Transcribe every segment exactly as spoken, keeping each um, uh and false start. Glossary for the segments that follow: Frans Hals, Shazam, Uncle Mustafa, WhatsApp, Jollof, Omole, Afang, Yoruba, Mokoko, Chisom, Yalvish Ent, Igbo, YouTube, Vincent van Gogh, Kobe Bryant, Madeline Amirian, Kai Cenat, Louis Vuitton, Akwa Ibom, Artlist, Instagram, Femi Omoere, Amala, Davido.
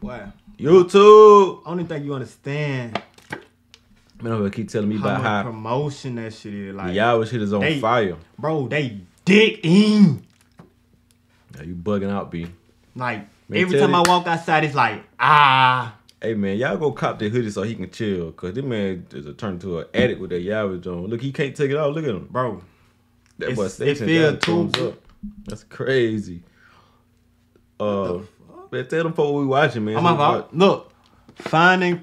Why? You too. Only thing you understand. Man, I'm gonna keep telling me how about how promotion that shit is. Like y'all shit is on they, fire, bro. They dick in. Yeah, you bugging out, B. Like man, every time it. I walk outside, it's like ah. Hey man, y'all go cop the hoodie so he can chill, cause this man is a turned to an addict with that Yalvish on. Look, he can't take it off. Look at him, bro. That boy station down thumbs up. That's crazy. Uh, what the fuck? Man, tell them folks what we watching, man. I'm about, look, finding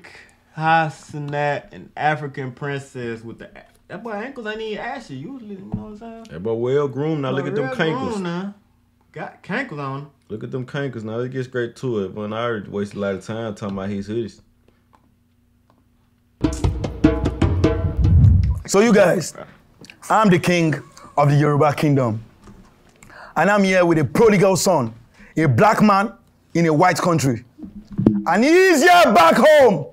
Kai Cenat, an African princess with the that boy ankles ain't even ashy usually. You know what I'm saying? That boy well groomed. Now boy, look at them cankles. Now. Got cankles on him. Look at them cankles now. It gets straight to it. But I already wasted a lot of time talking about his hoodies. So you guys, I'm the king of the Yoruba kingdom. And I'm here with a prodigal son, a black man in a white country. And he's here back home.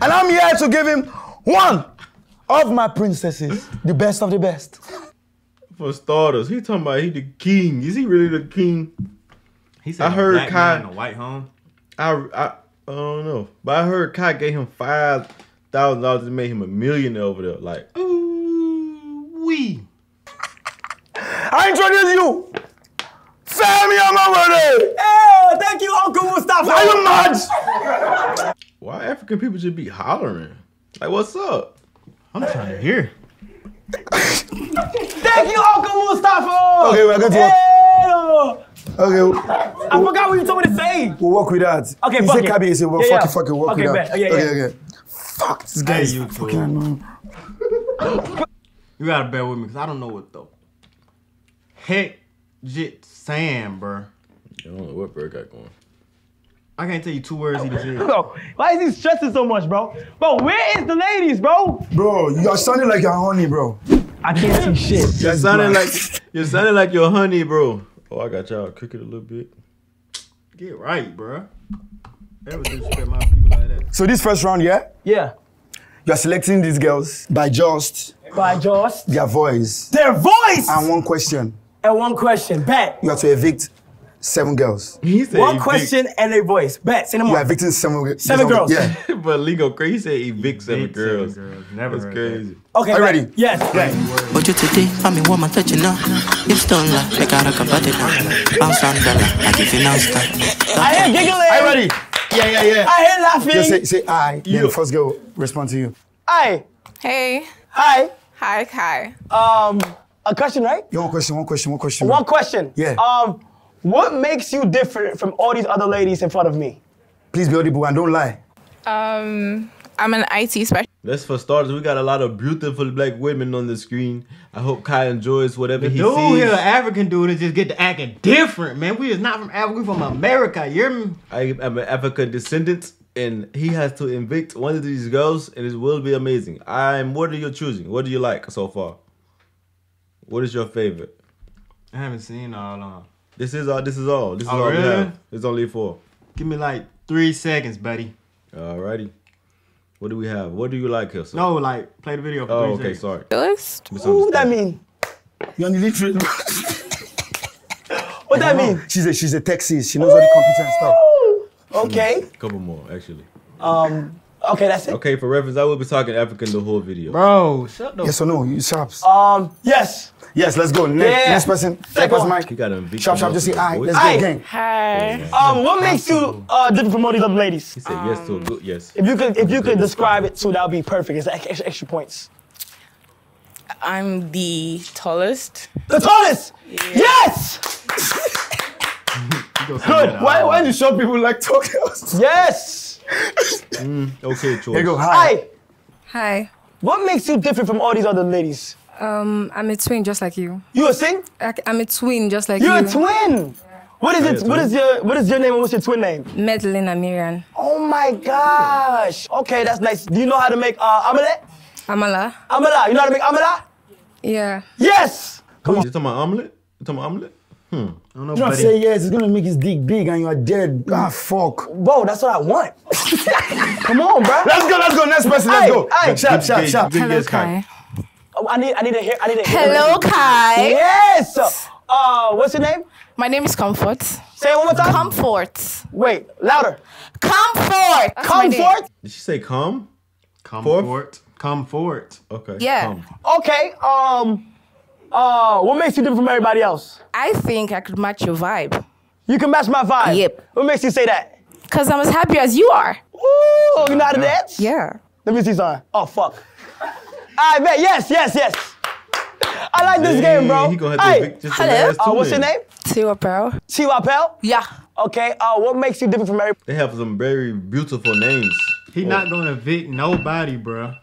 And I'm here to give him one of my princesses, the best of the best. For starters, he talking about he the king. Is he really the king? He said I heard black Kai in a white home. I, I I don't know, but I heard Kai gave him five thousand dollars to make him a millionaire over there. Like, ooh wee. I introduce you, Femi Omoere. Oh, thank you, Uncle Mustafa. Are you mad? Why African people should be hollering? Like, what's up? I'm trying to hear. Thank you, Uncle Mustafa! Okay, we're going to work. Okay. We'll, I we'll, forgot what you told me to say. We'll work with that. Okay, he fuck said, it. Kabi, he said, well, yeah, fuck yeah. it, fuck it, work okay, with that. Yeah, okay, yeah. okay. Fuck, this guy is fucking annoying. You gotta bear with me, because I don't know what the heck jit saying, bruh. I don't know what bruh got going. I can't tell you two words he just said. Bro, why is he stressing so much, bro? Bro, where is the ladies, bro? Bro, you're sounding like your honey, bro. I can't see shit. You're sounding like you're sounding like your honey, bro. Oh, I got y'all cook it a little bit. Get right, bro. Everything should my people like that. So this first round, yeah? Yeah. You're selecting these girls by just by just their voice. Their voice! And one question. And one question. Bet. You have to evict. Seven girls. He said one evict. Question and a voice. Bet, send them on. Yeah, evicting seven, seven girls. Yeah. But Lingo crazy said evict seven evict girls. Seven girls. Never That's crazy. That. Okay. Are you ready? Yes. Right. But you today, I'm a woman touching now. It's done like I rock about it now. I'm Sandra, I give you now. I am giggling. Are you ready? Yeah, yeah, yeah. I hear laughing. Yeah, say, say I. You. Then first girl respond to you. I. Hey. Hi. Hi, Kai. Um, a question, right? Yeah, one question, one question, one question. One question. Yeah. Um. What makes you different from all these other ladies in front of me? Please be audible and don't lie. Um, I'm an I T specialist. That's for starters. We got a lot of beautiful black women on the screen. I hope Kai enjoys whatever the he dude sees. Dude here, African dude, is just get to acting different, man. We is not from Africa. We from America. You hear me? I am an African descendant, and he has to evict one of these girls, and it will be amazing. I'm. What are you choosing? What do you like so far? What is your favorite? I haven't seen all on. This is all. This is all. This is oh, all. Really? It's only four. Give me like three seconds, buddy. Alrighty. What do we have? What do you like here, sir? No, like play the video for oh, three okay, seconds. Oh, okay, sorry. What that mean? You're illiterate. What that mean? She's a she's a Texas. She knows all the computer and stuff. Okay. A couple more, actually. Um. Okay, that's it. Okay, for reference, I will be talking African the whole video. Bro, shut up. Yes or no? You chops. Um. Yes. Yes, let's go. Next, yeah. next person. Next person, Mike. You got to invite Shop, shop, just say, aye. Let's aye. go, gang. Hi. Um, what makes you uh, different from all these other ladies? He said um, yes to a good yes. If you could, if you could describe it too, that would be perfect. It's like extra, extra points. I'm the tallest. The tallest? Yeah. Yes! Good. Why, why do short people like talk else? Yes! mm, okay, George. Here you go. Hi. Hi. What makes you different from all these other ladies? Um, I'm a twin just like you. You a sing? I, I'm a twin just like You're you. You're a twin? What is it? What is your what is your name and what's your twin name? Madeline Amirian. Oh my gosh. Okay, that's nice. Do you know how to make uh omelette? Amala. Amala. You know how to make amala? Yeah. Yes! Come on. You talking about omelette? You talking about omelette? Hmm. I don't know. You don't say yes, it's gonna make his dick big and you are dead. Ah fuck. Bro, that's what I want. Come on, bro. Let's go, let's go, next person, let's go. Aye, shop, shop, shop. Hello, Kai. Oh, I need, I need to hear, I need to hear. Hello, Kai. Yes. Uh, what's your name? My name is Comfort. Say it one more time. Comfort. Wait, louder. Comfort. That's Comfort. Did she say come? Comfort. Comfort. Okay. Yeah. Come. Okay. Um. Uh. What makes you different from everybody else? I think I could match your vibe. You can match my vibe. Yep. What makes you say that? Cause I'm as happy as you are. Ooh, you know how to dance? Yeah. Let me see something. Oh fuck. I bet. Yes. Yes. Yes. I like this Dang, game, bro. He gonna have to hey. Just Hello. Uh, what's your name? Tiwapel. Tiwapel? Yeah. Okay. Uh, what makes you different from everybody? They have some very beautiful names. He oh. not gonna evict nobody, bro.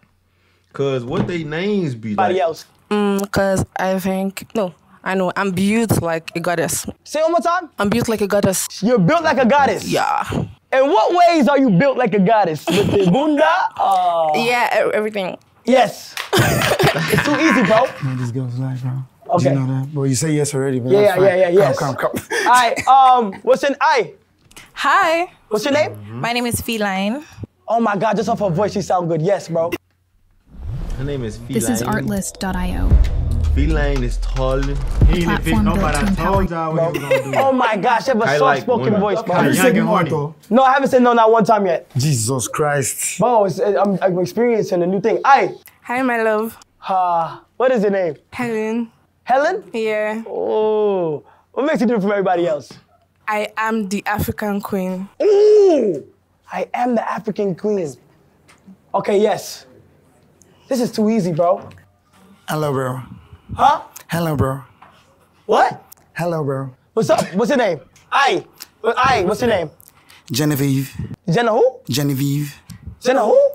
Cause what they names be like? Nobody else. Mm, Cause I think no. I know. I'm built like a goddess. Say it one more time. I'm built like a goddess. You're built like a goddess. Yeah. In what ways are you built like a goddess? With the bunda? Uh... Yeah. Everything. Yes. It's too easy, bro. Man, this girl's life, bro. Okay. Did you know that? Well, you say yes already, but yeah, that's yeah, yeah, yeah, yes. Come, come, come. All right. Um, what's in I? Hi. What's your name? Mm-hmm. My name is Feline. Oh my God! Just off her voice, she sounds good. Yes, bro. Her name is Feline. This is Artlist dot i o. Feline is tall. He ain't fit nobody. I told y'all what he was gonna do. Oh my gosh! I have a soft-spoken like voice, bro. Have you said no though? No, I haven't said no not one time yet. Jesus Christ. Bro, it's, I'm, I'm experiencing a new thing. I. Hi, my love. Ha. Uh, what is your name? Helen. Helen? Yeah. Oh. What makes you different from everybody else? I am the African queen. Ooh! I am the African queen. Okay, yes. This is too easy, bro. Hello, bro. Huh? Hello, bro. What? Hello, bro. What's up? What's your name? I. I. What's your name? Genevieve. Jenna who? Genevieve. Jenna who?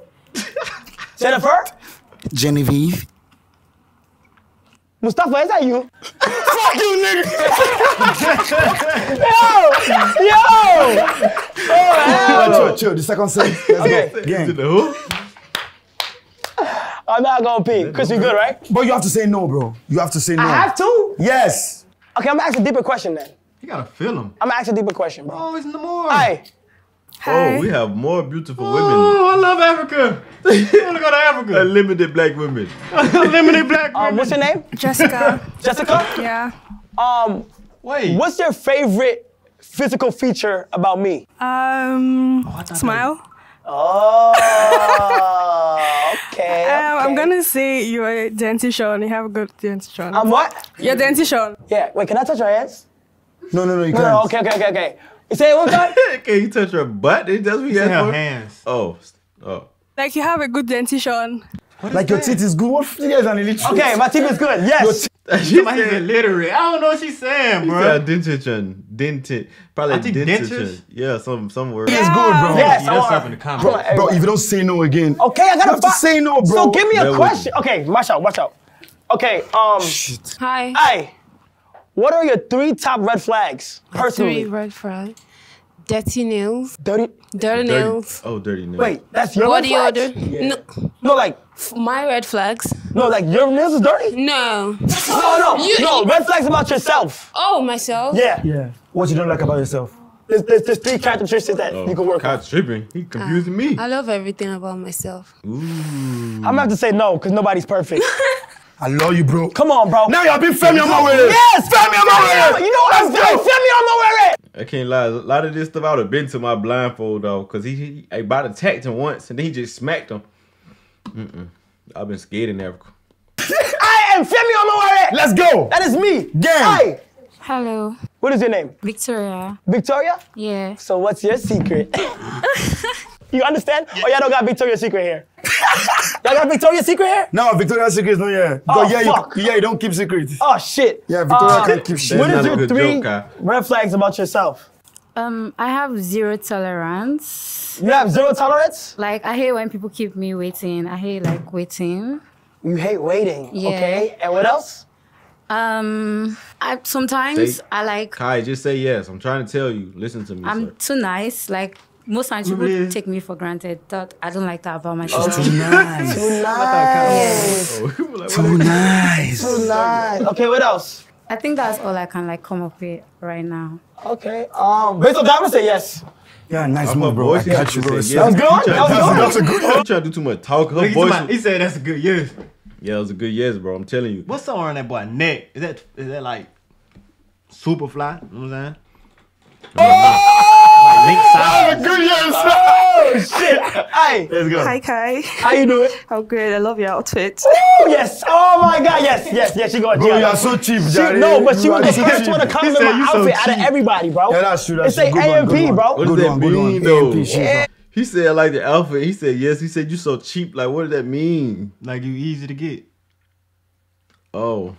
Jennifer? Genevieve. Mustafa, is that you? Fuck you, nigga! Yo! Yo! Oh, chill, chill, chill. The second set. Let's go. Gang. I'm not gonna pee. Chris, you good, right? But you have to say no, bro. You have to say no. I have to? Yes. Okay, I'm gonna ask a deeper question then. You gotta feel him. I'm gonna ask a deeper question, bro. Oh, it's in the morning. Hi. Hi. Oh, we have more beautiful oh, women. Oh, I love Africa. I want to go to Africa. Unlimited black women. Unlimited black women. Um, what's your name? Jessica. Jessica? Yeah. Um, Wait. What's your favorite physical feature about me? Um, oh, smile. That... Oh, okay, okay. Um, I'm going to say you're a dentition. You have a good dentition. I'm um, what? You're a dentition. Yeah. Wait, can I touch your hands? No, no, no, you no, can't. No, okay, okay, okay, okay. You say it one time? Can you touch her butt? It does what you ask for? Hands. Oh. Oh. Like you have a good dentition. Like your that? Teeth is good? What you guys are illiterate? Okay, my teeth is good, yes. She's illiterate. I don't know what she's saying, bro. She dentition. Dentin. Probably dentition. Yeah, some somewhere. Yeah. It's good, bro. Yes, yeah, that's up in the comments. Bro, bro, bro, if you don't say no again. Okay, I gotta you have to say no, bro. So give me a that question. Okay, watch out, watch out. Okay, um. Shit. Hi. Hi. What are your three top red flags, personally? Three red flags. Dirty nails. Dirty? Dirty nails. Dirty. Oh, dirty nails. Wait, that's your body red flags? Body odor. Yeah. No. No, like. My red flags. No, like your nails is dirty? No. No, no, you, no. You, red flags about yourself. Oh, myself? Yeah. Yeah. What you don't like about yourself? There's, there's, there's three characteristics that oh, you can work on. God's tripping. He confusing uh, me. I love everything about myself. Ooh. I'm gonna have to say no, because nobody's perfect. I love you, bro. Come on, bro. Now y'all been Femi Omoere. Yes, Femi Omoere. You know what I'm saying? Femi Omoere. I can't lie. A lot of this stuff I would have been to my blindfold though, cause he, he I about attacked him once and then he just smacked him. Mm mm. I've been scared in Africa. I am Femi Omoere. Let's go. That is me. Gang. Hi. Hello. What is your name? Victoria. Victoria? Yeah. So what's your secret? You understand? Yeah. Or y'all don't got Victoria's Secret here? Y'all got Victoria's Secret here? No, Victoria's Secret is not here. Oh, yeah, fuck. You, yeah, you don't keep secrets. Oh, shit. Yeah, Victoria uh, can't keep shit. What is your three joke, red flags about yourself? Um, I have zero tolerance. You have zero tolerance? Like, I hate when people keep me waiting. I hate, like, waiting. You hate waiting? Yeah. Okay. And what else? Um, I sometimes say, I like... Kai, just say yes. I'm trying to tell you. Listen to me, I'm sir. Too nice. Like... Most times people really? Take me for granted. That I don't like that about myself. Oh, too nice. Too nice. Too nice. Too nice. Okay, what else? I think that's all I can like come up with right now. Okay. Um, based on that, I would say yes. Yeah, nice move, bro. I got you, bro. Yes. That was good. That was good. That's a good one. I'm trying to do too much talk. Her voice. He said that's a good yes. Yeah, it was a good yes, bro. I'm telling you. What's song on that boy neck? Is that is that like? Superfly, you know what I'm saying? Oh, my links out. Oh, good, yes. Oh, shit. Hi. Let's go. Hi, Kai. How you doing? How great. I love your outfit. Oh, yes. Oh, my God. Yes, yes, yes. She got it. Bro, you are so cheap, Jerry. No, but she was the first one to come with my outfit out of everybody, bro. Yeah, that's true. It's like A M P, bro. Good one, good one. He said, I like the outfit. He said, yes. He said, you so cheap. Like, what does that mean? Like, you easy to get. Oh.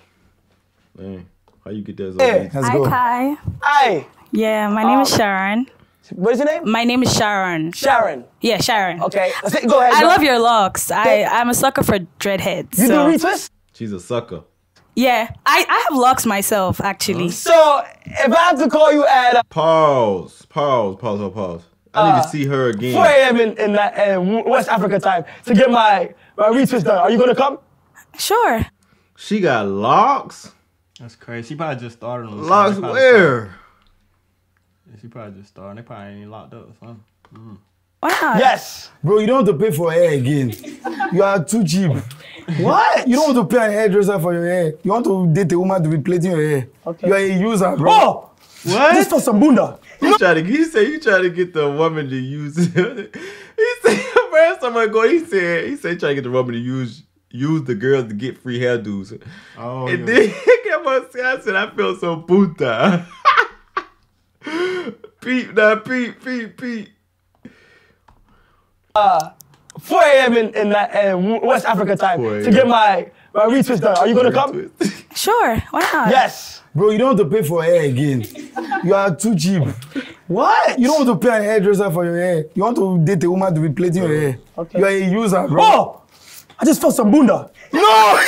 Man. How you get that? Hey. Hi, Kai. Hi. Yeah, my name um, is Sharon. What is your name? My name is Sharon. Sharon? Yeah, Sharon. Okay. Go ahead. I go. Love your locks. I, I'm a sucker for dreadheads. You so. Do retwist? She's a sucker. Yeah. I, I have locks myself, actually. So, if I have to call you at... Pause. Pause. Pause. Pause. Pause. I need uh, to see her again. four A M in, in, in West Africa time to get my, my retwist done. Are you going to come? Sure. She got locks? That's crazy. She probably just started on this. Locks where? Started. She probably just started. They probably ain't locked up or something. Mm. Why not? Yes! Bro, you don't have to pay for hair again. You are too cheap. What? You don't want to pay a hairdresser for your hair. You want to date a woman to be plaiting your hair. Okay. You are a user, bro. Oh! What? This for some bunda. You try to, he said you try to get the woman to use it. He said, first time I go, he said, he said try to get the woman to use use the girls to get free hairdos. Oh, and yeah. Then he kept on saying, I said, I feel so puta. Peep, nah, peep, peep, peep. Uh, four A M in, in, in West Africa time to get my, my retwist done. Are you going to come? Sure, why not? Yes. Bro, you don't have to pay for hair again. You are too cheap. What? You don't want to pay a hairdresser for your hair. You want to date a woman to be plaiting your hair. Okay. You are a user, bro. Oh! I just felt some bunda. No!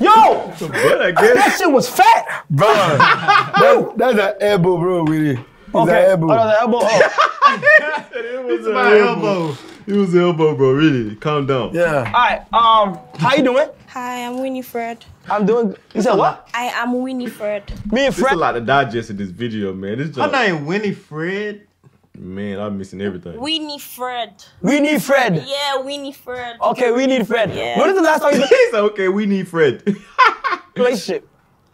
Yo! That shit was fat! Bro, that, that's an elbow, bro, really. It's okay. An elbow. Oh, that elbow. Oh. It was it's an my elbow. elbow. It was an elbow, bro, really. Calm down. Yeah. Alright, um, how you doing? Hi, I'm Winifred. I'm doing, you said what? I am Winifred. Me and Fred? There's a lot of digest in this video, man. This just... My name Winifred. Man, I'm missing everything. We need Fred. We need Fred. Yeah, we need Fred. Okay, we need Fred. Yeah. When is the last time you said okay, we need Fred? Relationship.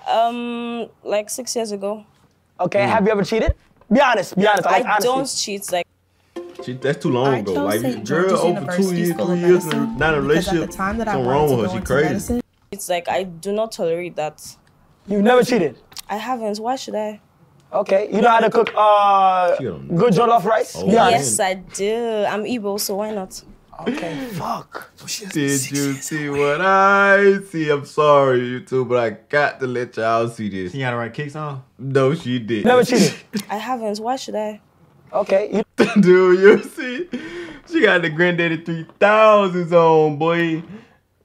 Um, like six years ago. Okay, mm. Have you ever cheated? Be honest. Be honest. I, like I don't cheat. Like. She, that's too long ago. Like, girl, over two years, three years, not a relationship. Something wrong with her. She crazy. It's like I do not tolerate that. You've never cheated. I haven't. Why should I? Okay, you know how to cook uh, good jollof rice? Oh, yeah. Yes, I do. I'm Igbo, so why not? Okay, fuck. Did you see what I see? I'm sorry, you two, but I got to let y'all see this. She got the right kicks on? No, she didn't. Never cheated. I haven't. Why should I? Okay. Dude, you see? She got the Granddaddy three thousands on, boy.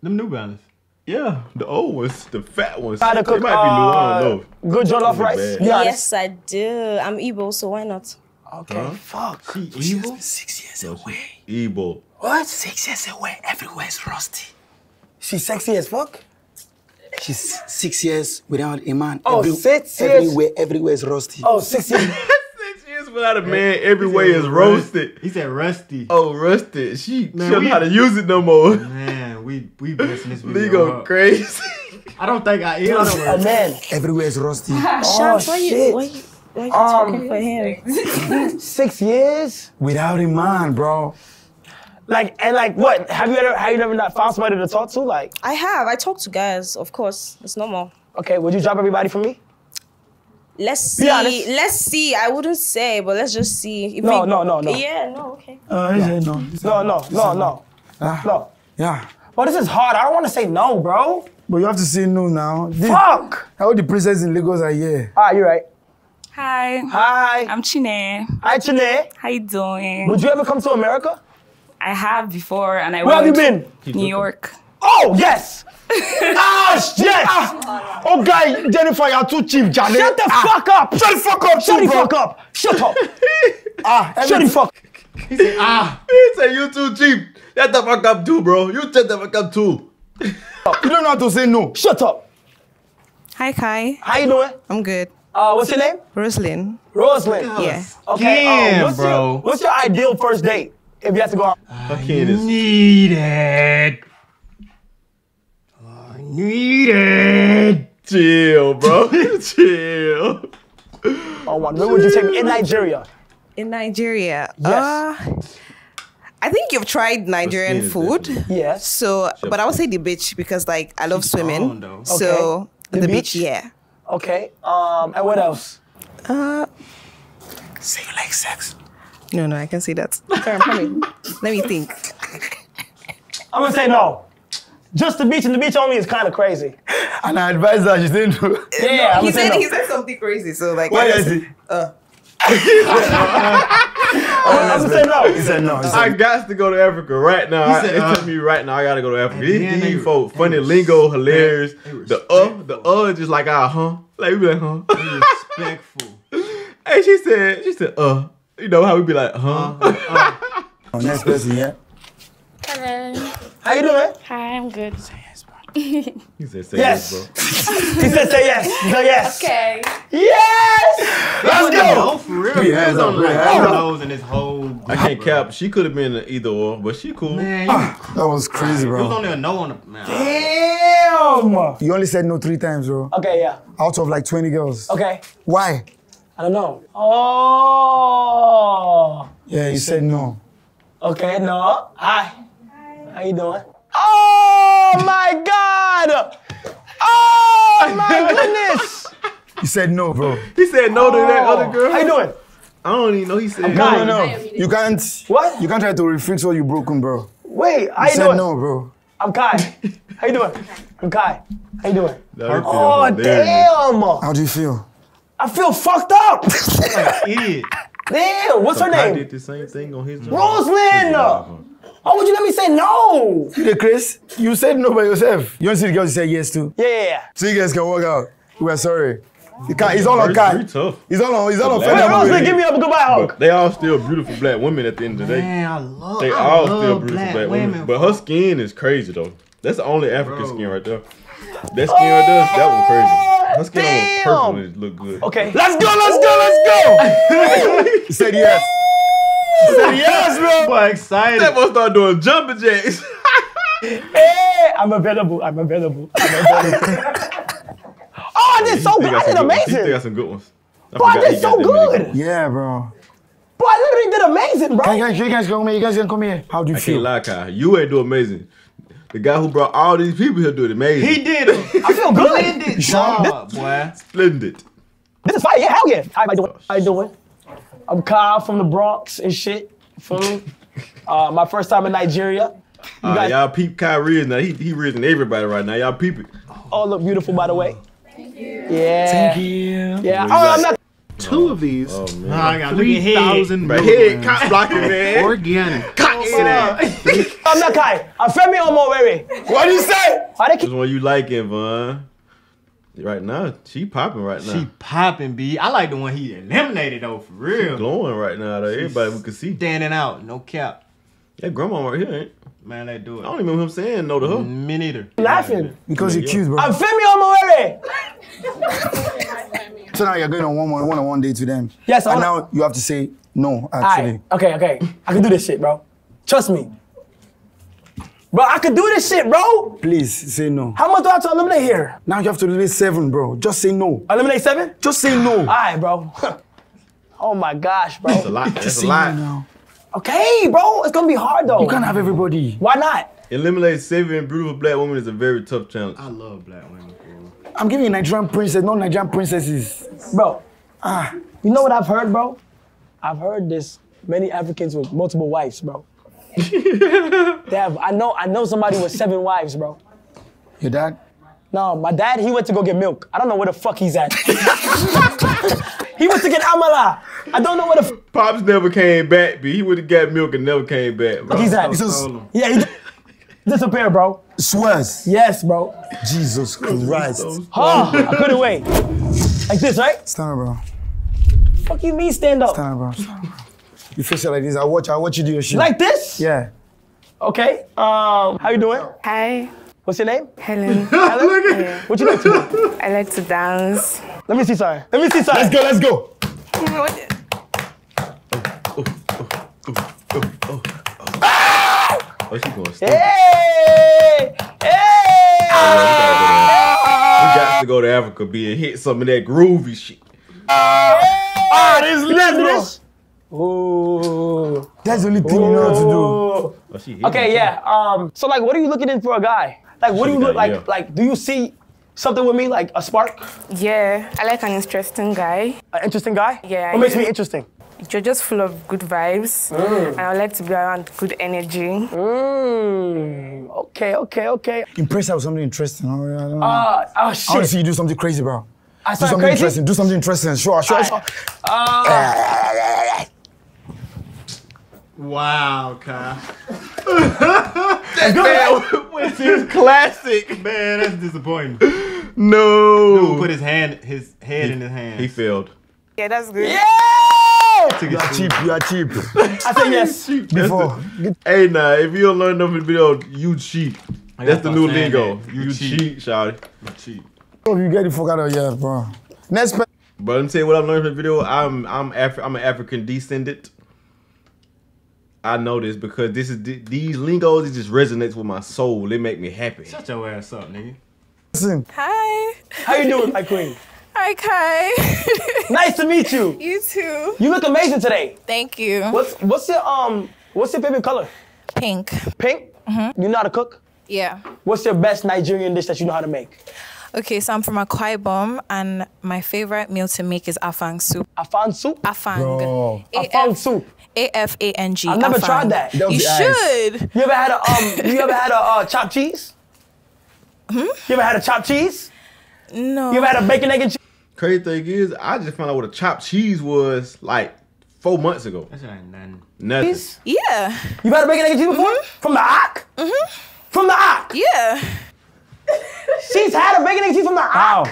Them New Balance. Yeah, the old ones, the fat ones. How to cook, it might be new, I don't know. Good jollof rice? Yeah. Yes, I do. I'm Igbo, so why not? Okay, huh? Fuck. She Igbo? Six years away. Igbo. What? Six years away. Everywhere's rusty. She's sexy as fuck? She's six years without a man. Oh, Every, six years? Everywhere, everywhere's rusty. Oh, six years. Without a man, everywhere is roasted. He said rusty. Oh, rusted. She, man, she don't know how to use it no more. Man, we we messing this video. We go crazy. I don't think I hear a man. Everywhere is rusty. Ah, oh, Sean, shit. Why you, why you talking um, for him? Six years without a man, bro. Like and like, what? Have you ever have you ever not found somebody to talk to? Like I have. I talk to guys, of course. It's normal. Okay, would you drop everybody for me? Let's see. Let's see. I wouldn't say, but let's just see. If no, we... no, no, no. Yeah, no, okay. Uh, yeah. No, no, no, no, no. Ah. No. Yeah. Well, this is hard. I don't want to say no, bro. But you have to say no now. This, fuck! How the princess in Lagos are here? Ah, you're right. Hi. Hi. I'm Chine. Hi, Chine. How you doing? Would you ever come to America? I have before, and I went. Where have you been? Keep New looking. York. Oh, yes! Ah, yes! Ah. Oh, guy, Jennifer, you're too cheap, Janet. Shut the ah. fuck up! Shut the fuck up! Shut the fuck up! Shut up! Ah, shut the fuck up! He said, ah. He said, you too cheap. Shut the fuck up too, bro. You shut the fuck up too. You don't know how to say no. Shut up! Hi, Kai. How you doing? I'm good. Uh, what's your name? Roslyn. Roslyn? Yeah. Okay, Damn, uh, what's bro. Your, what's your ideal first date? If you have to go out. I need it. Needed. Chill, bro. Chill. Oh, wow. Where would you take me? In Nigeria. In Nigeria. Yes. Uh, I think you've tried Nigerian food. Yes. So, but I would say the beach because, like, I love swimming. Okay. So, the, the beach? beach, yeah. Okay. Um, and what else? Uh, say you like sex. No, no, I can say that. Sorry, I'm Let me think. I'm going to say no. Just the beach and the beach only is kind of crazy. And I advise that she didn't do it. Yeah, yeah, I'm he said, no. He said something crazy, so like... What is it? Uh. I'm going to say no. He said no. He said I no. got to go to Africa right now. He said, uh, it took me right now. I got to go to Africa. These yeah, yeah, folk, funny they lingo, hilarious. The uh, the uh just like, ah, huh? Like, we be like, huh? Be respectful. Hey, she said, she said, uh. You know how we be like, huh? Uh-huh, uh. Next person, yeah? Hello. How you doing? Hi, I'm good. Say yes, bro. He said say yes, yes bro. He said say yes. No, yes. Okay. Yes! Let's go! For real. He has on like nose and his whole... I can't cap. She could have been an either or, but she cool. Man, uh, that was crazy, bro. It was only a no on the... Man. Damn! You only said no three times, bro. Okay, yeah. Out of like twenty girls. Okay. Why? I don't know. Oh! Yeah, you said no. Okay, no. Hi. How you doing? Oh my God! Oh my goodness! He said no, bro. He said no to oh. that other girl. How you doing? I don't even know. He said no. No, no, you can't. What? You can't try to refix what you broken, bro. Wait, how you, you said doing? No, bro. I'm Kai. How you doing? I'm Kai. How you doing? Oh damn! How do you feel? I feel fucked up. Like idiot. Damn, what's so her name? I did the same thing on his Roslyn! Why would you let me say no? You Chris, you said no by yourself. You don't see the girls you said yes to? Yeah, yeah, yeah. So you guys can walk out. We're sorry. You can't, it's all on Kai. It's all on, it's all on Femi. Wait, Roslyn, give me up a goodbye hug. But they all still beautiful black women at the end of the day. Man, I love They I all love still beautiful black, black women. women. But her skin is crazy though. That's the only African Bro. skin right there. That skin oh, right there, that one crazy. Let's get on purple and look good. Okay. Let's go, let's go, let's go! He said yes. He said yes, bro. Boy, excited. That boy start doing jumping jacks. Hey, I'm available, I'm available, I'm available. Oh, I did so good, I did amazing. You still got some good ones. Boy, I did so good. Yeah, bro. Boy, I literally did amazing, bro. You guys, you guys come here, you guys can come here. How do you feel? I can't lie, Kai. You ain't do amazing. The guy who brought all these people here did amazing. He did it. I feel good. Splendid job, boy. Splendid. This is fire, yeah, hell yeah. How am I doing? How you doing? I'm Kyle from the Bronx and shit. Food. uh, my first time in Nigeria. Y'all uh, guys... peep Kai reason. Now he he reason everybody right now. Y'all peep it. All look beautiful, by the way. Thank you. Yeah. Thank you. Yeah. Oh, I'm not. Two of these. Oh, man. Nah, I got three thousand. My head cock blocking, man. Organic. Cock it up. I'm not Kai. I'm Femi Omoere. What do you say? This one you liking, Von. Right now, she popping right now. She popping, B. I like the one he eliminated, though, for real. She glowing right now, though. She's everybody we can see. Standing out, no cap. That grandma right here, ain't Man, they do it. I don't even remember him saying no to her. Me neither. Laughing. Because you're cute, bro. I'm Femi Omoere. So now you're going on one one, one on one date with them. Yes, I And wanna... now you have to say no, actually. I, okay, okay. I can do this shit, bro. Trust me. Bro, I can do this shit, bro. Please, say no. How much do I have to eliminate here? Now you have to eliminate seven, bro. Just say no. Eliminate seven? Just say no. All right, bro. Oh my gosh, bro. That's a lot. That's a lot. No. Okay, bro. It's going to be hard, though. You can't have everybody. Why not? Eliminate seven beautiful black women is a very tough challenge. I love black women. I'm giving you Nigerian princess, not Nigerian princesses. Bro, ah, you know what I've heard, bro? I've heard this many Africans with multiple wives, bro. They have, I know I know somebody with seven wives, bro. Your dad? No, my dad, he went to go get milk. I don't know where the fuck he's at. He went to get Amala. I don't know where the f Pops never came back, B. He would have got milk and never came back, bro. He's at. So yeah, he disappeared, bro. Swears. Yes, bro. Jesus Christ. Oh, I couldn't wait. Like this, right? Stand up, bro. Fuck you mean stand up? Stand up, bro. Stand up, bro. You face it like this. I watch. I watch you do your shit. Like this? Yeah. Okay. Um. How you doing? Hi. What's your name? Helen. Helen. Helen. What you like to do? I like to dance. Let me see, sorry. Let me see, sorry. Let's go. Let's go. Oh, oh, oh, oh, oh, oh. Ah! Oh, she going to stay. Hey! Hey! We got to go to Africa be and hit some of that groovy shit. Uh, oh, this leather. Oh, that's the only thing oh. you know how to do. Oh, okay, yeah. Um, so like, what are you looking in for a guy? Like, what she do you look like? Yeah. Like, do you see something with me, like a spark? Yeah, I like an interesting guy. An interesting guy? Yeah. What I makes do. me interesting? You're just full of good vibes, mm. and I would like to be around good energy. Mm. Okay, okay, okay. Impressed with something interesting. I don't know. Uh, oh, shit. I want to see you do something crazy, bro. I do something crazy? interesting. Do something interesting. Sure, sure, I, sure. Uh, wow, Kai. That man is classic. Man, that's disappointing. No. Dude put his hand, his head he, in his hand. He failed. Yeah, that's good. Yeah. You are cheap, you are cheap. I said yes. Before. Hey, nah, if you don't learn nothing video, you cheap. That's the new lingo. You, you cheap, cheap shawty. You cheap. Oh, you get it forgot out yet, bro. Next. But I'm saying what I'm learning from the video, I'm I'm Afri I'm an African descendant. I know this because this is these lingos, it just resonates with my soul. They make me happy. Shut your ass up, nigga. Listen. Hi. How you doing, my queen? Hi, Kai. Nice to meet you. You too. You look amazing today. Thank you. What's what's your um what's your favorite color? Pink. Pink? Mm-hmm. You know how to cook? Yeah. What's your best Nigerian dish that you know how to make? Okay, so I'm from Akwa Ibom, and my favorite meal to make is Afang soup. Afang soup? Afang. Bro. Afang soup. A F A N G. I've never Afang. tried that. That'll you should. Ice. You ever had a um? You ever had a uh, chopped cheese? Hmm? You ever had a chopped cheese? No. You ever had a bacon, egg, and cheese? Crazy thing is, I just found out what a chopped cheese was like four months ago. That's not nothing. Nothing. Cheese? Yeah. You had a bacon, egg, and cheese before? Mm-hmm. From the Ock? Mm-hmm. From the Ock? Yeah. She's had a bacon, egg, and cheese from the Ock. Wow.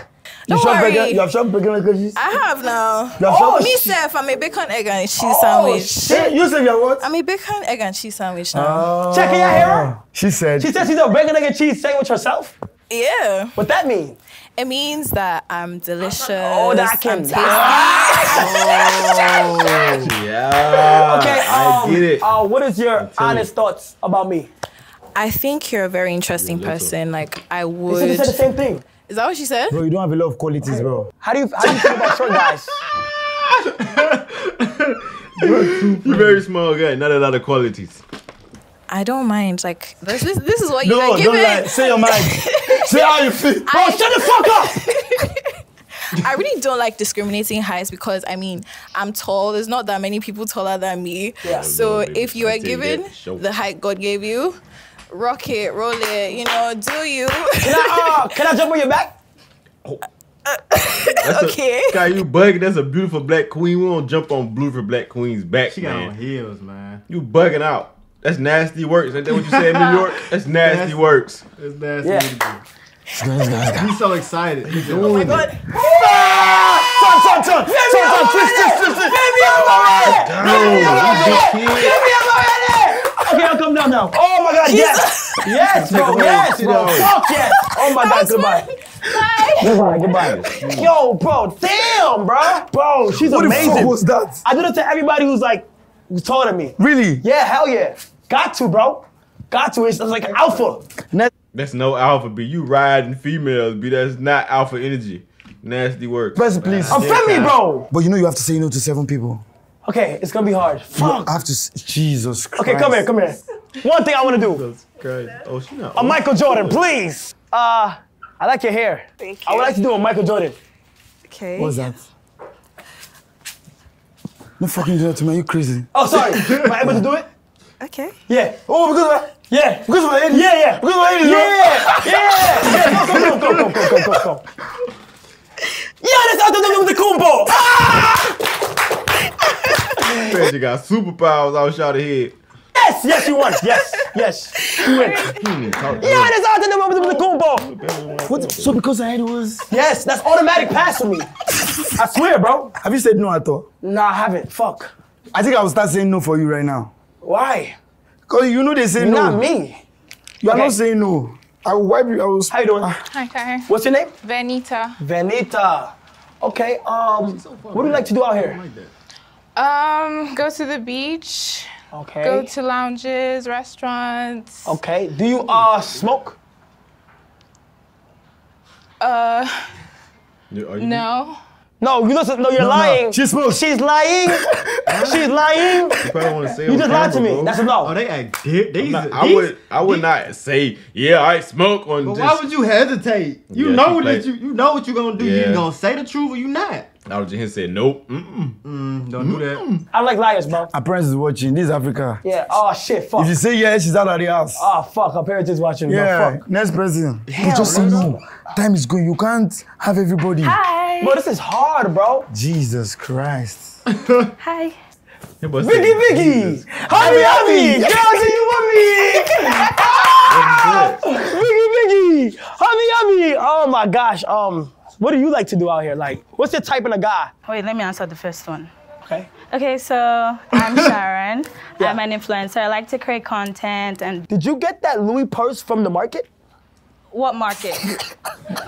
Don't you worry. Bacon, you have chopped bacon, egg, and cheese? I have now. You have oh, myself, I'm a bacon, egg, and cheese oh, sandwich. Shit. You said you're what? I'm a bacon, egg, and cheese sandwich now. Oh. Check, can y'all hear her? She said. She said she's a bacon, egg, and cheese sandwich herself? Yeah. What that mean? It means that I'm delicious. Oh, that I can taste. Oh, yeah. Okay, um, I get it. Uh, what is your honest you. thoughts about me? I think you're a very interesting person. Like I would. She said the same thing. Is that what she said? Bro, you don't have a lot of qualities, okay. bro. How do you how do you feel about short guys? You're a very small guy. Not a lot of qualities. I don't mind. Like this is this is what you no, like. No, don't lie. Say your mind. Say how you feel. Oh, shut the fuck up! I really don't like discriminating heights because I mean I'm tall. There's not that many people taller than me. Yeah. So no, if you are given the height God gave you, rock it, roll it. You know, do you? Can I, uh, can I jump on your back? Oh. Uh, that's okay. A, Kai, you bugging. That's a beautiful black queen. We don't jump on beautiful black queen's back. She man. got on heels, man. You bugging out. That's nasty works. Ain't that what you say in New York? That's nasty, nasty. works. That's nasty. Yeah. He's so excited. He's doing oh my God. it. Son, son, son. Femi Omoere. Femi Omoere. Femi Omoere. Okay, I'll come down now. Oh my God, yes. Yes, bro. Yes, bro. Fuck yes. Oh my God, goodbye. Bye. Goodbye, goodbye. Yo, bro, damn, bro. Bro, she's what amazing. What the fuck was that? I do that to everybody who's like, who's taller than me. Really? Yeah, hell yeah. Got to, bro. Got to. It's like alpha. That's no alpha, B. You riding females, B. That's not alpha energy. Nasty work. Press, please. I'm friendly, bro. But you know you have to say no to seven people. Okay, it's gonna be hard. Fuck. I have to. Jesus Christ. Okay, come here, come here. One thing I want to do. Jesus Christ. Oh, she not. A Michael Jordan, please. Uh, I like your hair. Thank you. I would like to do a Michael Jordan. Okay. What's that? No fucking do that to me. You crazy? Oh, sorry. Am I able to do it? Okay. Yeah. Oh, because of my, yeah. Because of my head. Yeah, yeah. Because of my head. Yeah, yeah. Yeah. Go, go, go, go, go, go, go, go. Yeah, that's out of the combo. Ah! Man, you got superpowers. I was shot ahead. Yes, yes, you won. Yes, yes, you win. Yeah, that's out of the combo. What? So because I had was? Yes, that's automatic pass for me. I swear, bro. Have you said no at all? No, I haven't. Fuck. I think I will start saying no for you right now. Why? Because you know they say no. Not me. You okay. are not saying no. I will wipe you. I will. How you doing? Hi, Kai. What's your name? Venita. Venita. Okay. Um, so fun, what do you like to do out here? Um, go to the beach. Okay. Go to lounges, restaurants. Okay. Do you uh smoke? Uh. Yeah, no. No, you don't, no, you're no, lying. No. She's supposed. She's lying. She's lying. You probably want to say you just lied to me. Bro. That's a no. Oh, they act dead. They, not, I these, would, I would these. Not say, yeah, I smoke on. But this. Why would you hesitate? You yeah, know that you, you know what you're gonna do. Yeah. You gonna say the truth or you not? I was just saying, nope. Mm-mm. Mm, don't mm-mm. do that. I like liars, bro. Our parents is watching. This is Africa. Yeah. Oh shit. Fuck. If you say yeah, she's out of the house. Oh fuck. Her parents is watching. Yeah. Bro. Fuck. Next person. Hell, just say no. Time is going. You can't have everybody. Hi. Bro, this is hard, bro. Jesus Christ. Hi. Hey, boy, Biggie, Biggie. Hobby, hobby. Girl, do you want me? Biggie, Biggie. Hobby, hobby. Oh my gosh. Um. What do you like to do out here? Like, what's your type in a guy? Wait, let me answer the first one. Okay. Okay, so I'm Sharon. Yeah. I'm an influencer. I like to create content and... Did you get that Louis purse from the market? What market?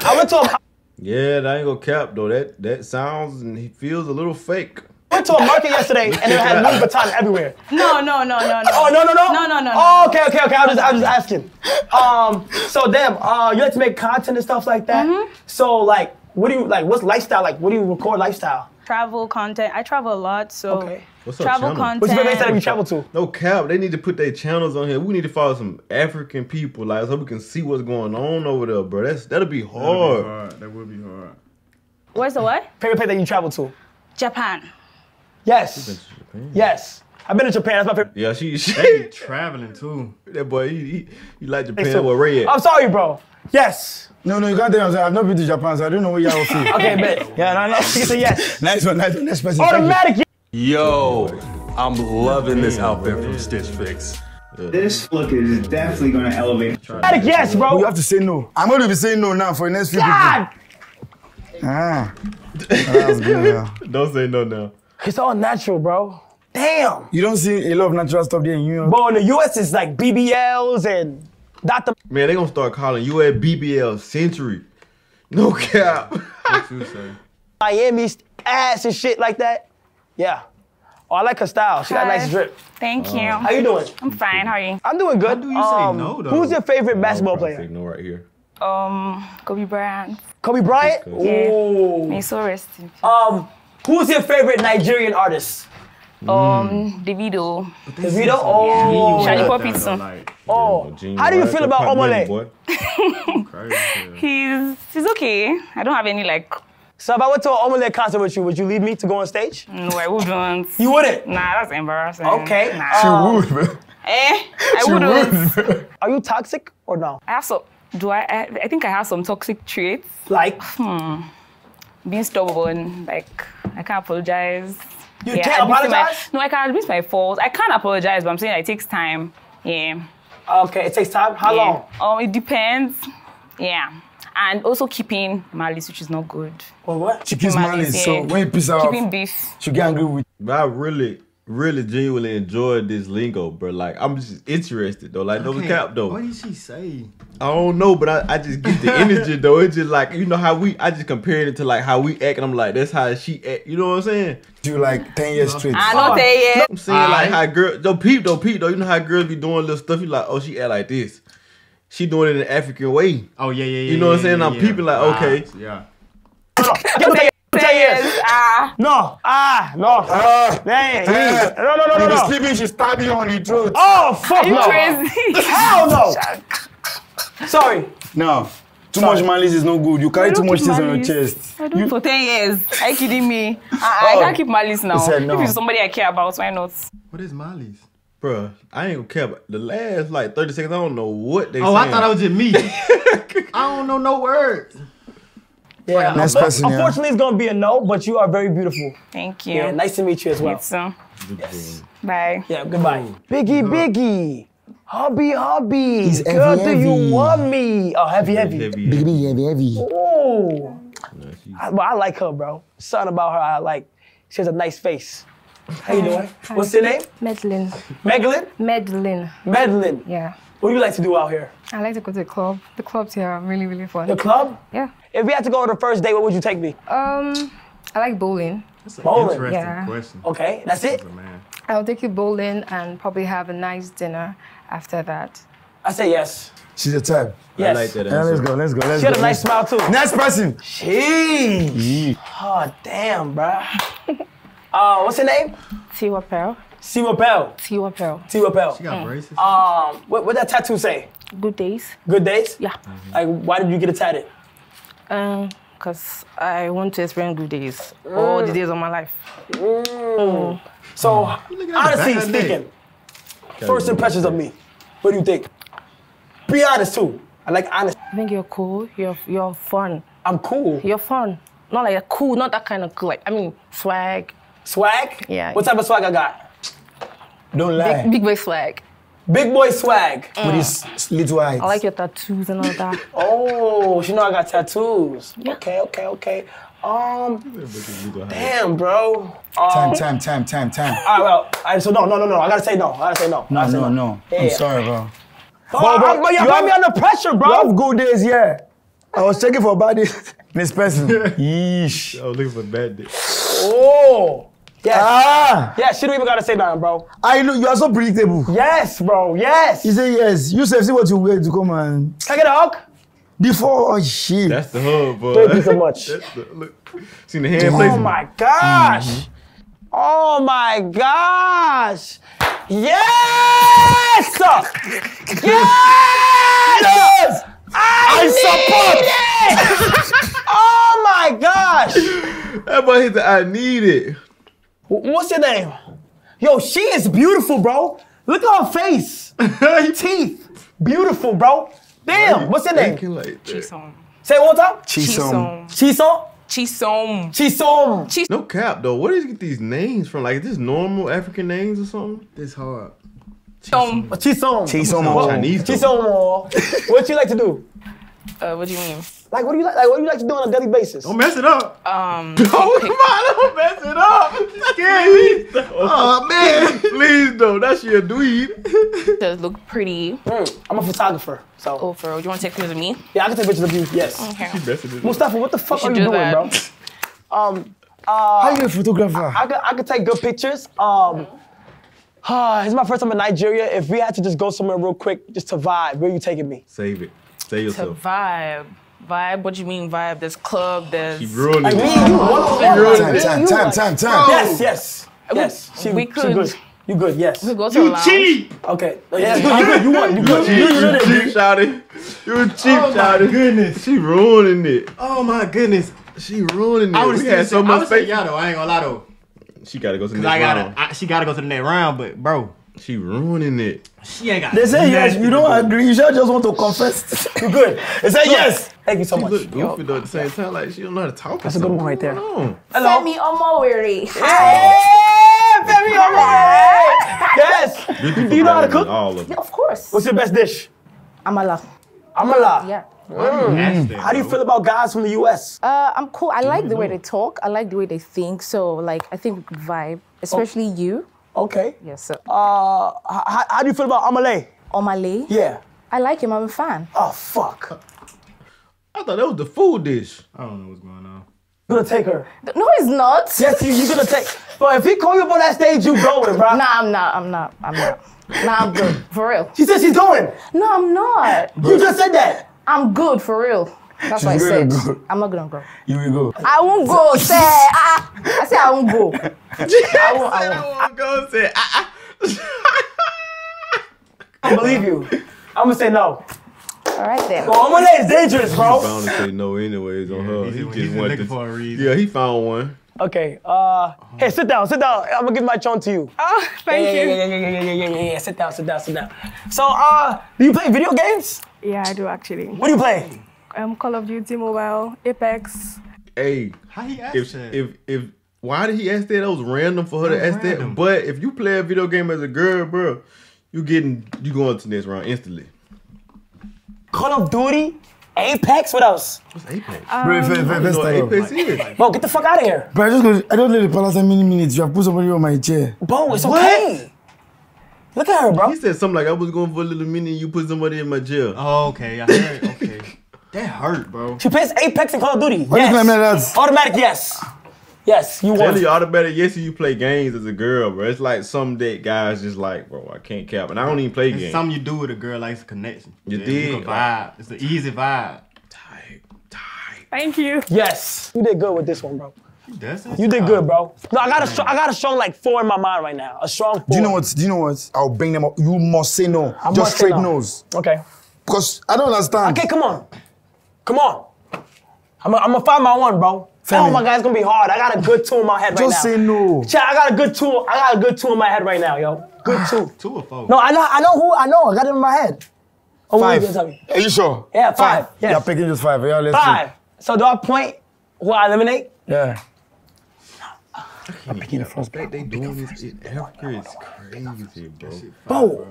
I went to a... Yeah, that ain't gonna cap though. That, that sounds and he feels a little fake. I went to a market yesterday and it had Louis Vuitton everywhere. No, no, no, no, no. Oh, no, no, no? No, no, no. Oh, okay, okay, okay. I was just, I was just asking. Um, so, damn, uh, you like to make content and stuff like that? Mm-hmm. So, like, what do you, like, what's lifestyle? Like, what do you record lifestyle? Travel content. I travel a lot, so okay. What's travel content. What's the place that you travel to? No cap, they need to put their channels on here. We need to follow some African people, like, so we can see what's going on over there, bro. That's, that'll be hard. That'll be hard. That would be hard. Where's the what? Favorite place that you travel to? Japan. Yes. You've been to Japan. Yes. I've been to Japan. That's my favorite. Yeah, she, she they be traveling, too. That boy, he, he, he like Japan so, with red. I'm sorry, bro. Yes. No, no, you can't tell me. I've not been to Japan, so I don't know what y'all feel. Okay, bet. Yeah, no, no. You can say yes. Nice one, nice one. Next person. Automatic. Yo, I'm loving this outfit from Stitch Fix. This look is definitely going to elevate. Automatic yes, bro. Well, you have to say no. I'm going to be saying no now for the next few God. People. Ah. That's good, yeah. Don't say no now. It's all natural, bro. Damn. You don't see a lot of natural stuff there in Europe. Bro, in the U S, it's like B B Ls and... Doctor Man, they gonna start calling you at B B L Century. No cap. What you say? Miami's ass and shit like that. Yeah. Oh, I like her style. She got a nice drip. Thank you. Uh, How you doing? I'm fine. How are you? I'm doing good. How do you um, say no, though? Who's your favorite basketball no, player? Say no right here. Um, Kobe Bryant. Kobe Bryant? Kobe. Yeah. Oh. May so rest in peace. Um, who's your favorite Nigerian artist? Mm. Um, Davido. Davido? Oh. Yeah. Shani Popitson. Oh, Gene, how do you right? feel about Omole? he's he's okay. I don't have any like. So if I went to an Omole concert with you, would you leave me to go on stage? No, I wouldn't. You wouldn't? Nah, that's embarrassing. Okay. Nah. She um, would, man. Eh? I she wouldn't. Would, Are you toxic or no? I have some. Do I? I, I think I have some toxic traits. Like? Hmm. Being stubborn. Like I can't apologize. You yeah, can't apologize? My, no, I can't admit my faults. I can't apologize, but I'm saying it takes time. Yeah. Okay, it takes time. How yeah. long? Oh, it depends. Yeah. And also keeping malice, which is not good. Well, what? She keeps malice, yeah. So when you piss her off, keeping beef. She get angry with you. I really, really genuinely enjoyed this lingo, bro. Like, I'm just interested, though. Like, okay. No cap, though. What did she say? I don't know, but I, I just get the energy, though. It's just like, you know how we, I just compared it to, like, how we act, and I'm like, that's how she act. You know what I'm saying? Do, like, ten years straight. I don't say it. No, I'm saying, uh, like, how girls, though, peep, though, peep, though. You know how girls be doing little stuff. You like, oh, she act like this. She doing it in an African way. Oh, yeah, yeah, yeah. You know yeah, what I'm saying? Yeah, I'm yeah. peeping like, wow. Okay. Yeah. Get ten years. Ah. No. Ah. No. Uh, yeah. Yeah. No, no, no, no, no. Sleeping, she stabbed you on the throat. Oh, fuck no. Are you crazy? Hell no. Sorry. No. Too Sorry. much malice is no good. You carry too much things on your chest. I don't you... for ten years. Are you kidding me? I, oh. I can't keep malice now. No. If it's somebody I care about, why not? What is malice? Bruh, I ain't gonna care about the last like thirty seconds. I don't know what they Oh, saying. I thought that was just me. I don't know no words. Yeah. Nice but, person, unfortunately, yeah. It's gonna be a no, but you are very beautiful. Thank you. Yeah, nice to meet you as well. So. Yes. Bye. Yeah, goodbye. Ooh. Biggie, Biggie. Hobby, hobby. He's Girl, heavy, do heavy. you want me? Oh, heavy, heavy. Heavy, heavy. Biggie, heavy, heavy. Oh. No, I, well, I like her, bro. Something about her I like. She has a nice face. How you doing? Hi. What's your name? Madeline. Madeline? Madeline. Madeline. Yeah. What do you like to do out here? I like to go to the club. The clubs here are really, really fun. The club? Yeah. If we had to go on the first date, where would you take me? Um, I like bowling. That's an bowling. Interesting yeah. question. Okay, that's it? That's a man. I'll take you bowling and probably have a nice dinner after that. I said yes. She's a type. Yes. I like that answer. Yeah, let's go, let's go, let's she go. She had a nice smile too. Next person. Jeez. Oh, damn, bruh. uh, what's her name? Tiwa Pell. Tiwa Pell. Tiwa Pell. Tiwa Pell. She got braces. Mm. Um, what, what that tattoo say? Good days. Good days? Yeah. Mm-hmm. Like, why did you get it tatted? Um, because I want to experience good days. Mm. All the days of my life. Mm. Mm. So, mm. honestly speaking, first impressions of me, what do you think? Be honest too. I like honest. I think you're cool. You're you're fun. I'm cool. You're fun. Not like a cool. Not that kind of cool. Like I mean, swag. Swag. Yeah. What type of swag I got? Don't lie. Big, big boy swag. Big boy swag. Mm. With his little eyes. I like your tattoos and all that. Oh, you know I got tattoos. Yeah. Okay, okay, okay. Um. Damn, bro. Um, time, time, time, time, time. All right, well, I, so no, no, no, no. I gotta say no. I gotta say no. No, no, no. no. Yeah, I'm yeah. sorry, bro. But, but, but, but you put me under pressure, bro. You have good days, yeah. I was checking for bad days. This person. Yeesh. I was looking for bad days. Oh. Yes. Ah. Yeah, she don't even gotta say nothing, bro. I know, you are so predictable. Yes, bro, yes. You say yes. You say, see what you wear to come and... Can I get a hug? Before, oh shit. That's the hug, bro. Thank you so much. That's the, look. See the hand placement. Oh my gosh. Mm-hmm. Oh my gosh. Yes! Yes! Yes! I, I support it! Oh my gosh! That boy hit the I need it. What's your name? Yo, she is beautiful, bro. Look at her face. Teeth. Beautiful, bro. Damn, what's your name? Like Chisom. Say it one time? Chisom. Chisom? Chisom. Chisom. Chis no cap though. Where did you get these names from? Like, is this normal African names or something? It's hard. Chisom. Chisom. Chisom. Chinese. Chisom. What you like to do? Uh, what do you mean? Like, what do you like? Like, what do you like to do on a daily basis? Don't mess it up. Um. Don't come on. Don't mess it up. It's scary. Oh man. Please don't. That's your dweeb. Does look pretty. Mm, I'm a photographer. So. Oh, for real. You want to take pictures of me? Yeah, I can take pictures of you. Yes. Okay. Mustafa, what the fuck you are you do doing, that. bro? um. Uh, How are you a photographer? I, I could I could take good pictures. Um. Uh, it's my first time in Nigeria. If we had to just go somewhere real quick, just to vibe, where are you taking me? Save it. Save yourself. To vibe. Vibe? What do you mean vibe? There's club, there's... She ruined it. I mean, you oh, oh, time, time, you time, like... time, time, time. Yes, yes, yes. We, she, we could... She good. You good, yes. We could go to you a cheat! Okay. Yes, yes. You won, you good. You, you, you cheap, shawty. You cheap, oh shawty. Oh my goodness. She ruining it. Oh my goodness. She ruining it. I we had so much faith. Y'all though, I ain't gonna lie though. She gotta go to the next I gotta, round. I, she gotta go to the next round, but bro. She ruining it. She ain't got They say yes, you don't good. agree, you just want to confess. You good. They say yes. Thank you so she much. She look goofy though at the same time, like she don't know how to talk. That's a good one right there. Hello. Femi Omoere. Hey, Femi Omoere. Yes. Do you know how to cook? All of, yeah, of course. What's your best dish? Amala. Amala? Yeah. Mm. How do you feel about guys from the U S? Uh, I'm cool. I like the way they talk. I like the way they think. So like, I think we could vibe, especially oh. you. Okay. Yes, sir. Uh, how, how do you feel about Omole? Omole? Yeah. I like him. I'm a fan. Oh, fuck. I thought that was the food dish. I don't know what's going on. You're gonna take her. No, he's not. Yes, you, you're gonna take... But if he call you up on that stage, you going, bro. Nah, I'm not. I'm not. I'm not. Nah, I'm good. For real. She said she's going. No, I'm not. You just said that. I'm good, for real. That's what I said. Go. I'm not gonna go. You will go. I won't go, say ah. I said I won't go. I won't, I won't. I won't go, say ah. I believe you. I'm gonna say no. All right then. Well, Omole is dangerous, bro. He found to say no anyways on yeah, her. He, he just wanted to, for a reason. Yeah, he found one. Okay. Uh, hey, sit down, sit down. I'm gonna give my chon to you. Oh, thank yeah, you. Yeah, yeah, yeah, yeah, yeah, yeah, yeah, yeah. Sit down, sit down, sit down. So, uh, do you play video games? Yeah, I do actually. What do you play? Um, Call of Duty Mobile, Apex. Hey, how he asked if, that? If, if, why did he ask that? That was random for her that to ask random. that. But if you play a video game as a girl, bro, you getting, you going to the next round instantly. Call of Duty, Apex, what else? What's Apex? Um, bro, if, if, if, I don't know what Apex is. Bro, get the fuck out of here. Bro, I just go, I don't let it pass that many minutes. You have put somebody on my chair. Bro, it's what? okay. Look at her, bro. He said something like, I was going for a little minute and you put somebody in my jail. Oh, okay, I heard, okay. That hurt, bro. She plays Apex and Call of Duty. What yes. Automatic yes. Yes, you want you all the better. Yes, you play games as a girl, bro. It's like some date guys just like, bro, I can't cap, and I don't even play it's games. Something you do with a girl likes a connection. You yeah, did. It's a vibe. It's an easy vibe. Tight, tight. Thank you. Yes, you did good with this one, bro. That's you did good, bro. No, I got a strong, I got a strong like four in my mind right now. A strong four. Do you know what? Do you know what? I'll bring them up. You must say no. I Just straight no. no's. Okay. Because I don't understand. Okay, come on, come on. I'm gonna find my one, bro. Family. Oh my God, it's gonna be hard. I got a good two in my head right Just now. Just say no. Ch I got a good two. I got a good two in my head right now, yo. Good two. Two or four? No, I know. I know who. I know. I got it in my head. Oh, five. You gonna tell me? Are you sure? Yeah, five. five. Yes. You're picking just five. Yeah, let's five. See. So do I point? Who I eliminate? Yeah. I'm picking the first. They doing this in Africa is crazy, bro. Bro,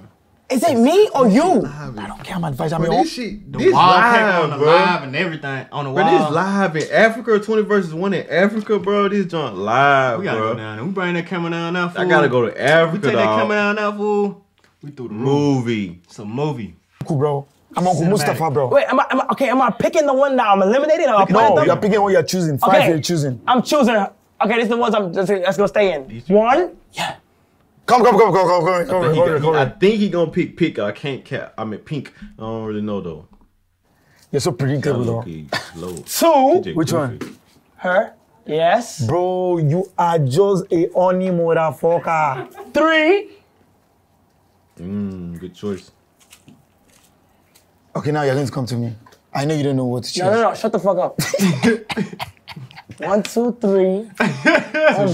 is it me or you? I don't care. I'm advising. I mean, this shit, this live, bro. Live and everything on the wall. But this live in Africa, twenty versus one in Africa, bro. This joint live, bro. We gotta go down there. We bring that camera down now, fool. I gotta go to Africa, dog. We take that camera down now, fool. We through the movie. It's a movie. Cool, bro. I'm Uncle Mustafa, bro. Wait, am I, am I, okay, am I picking the one now? I'm eliminating? Am I no, you're picking what you're choosing. Five okay. you're choosing. I'm choosing. Okay, this is the ones I'm that's, that's gonna stay in. One? Yeah. Come, come, come, come, come, come, come, I think, over, he, over. I think he gonna pick pink. I can't cap. I mean pink. I don't really know though. You're so predictable though. Two? Which one? Her? Yes. Bro, you are just a honey motherfucker. Three? Mmm, good choice. Okay, now you're going to come to me. I know you don't know what to choose. No, no, no, shut the fuck up. One, two, three. Oh,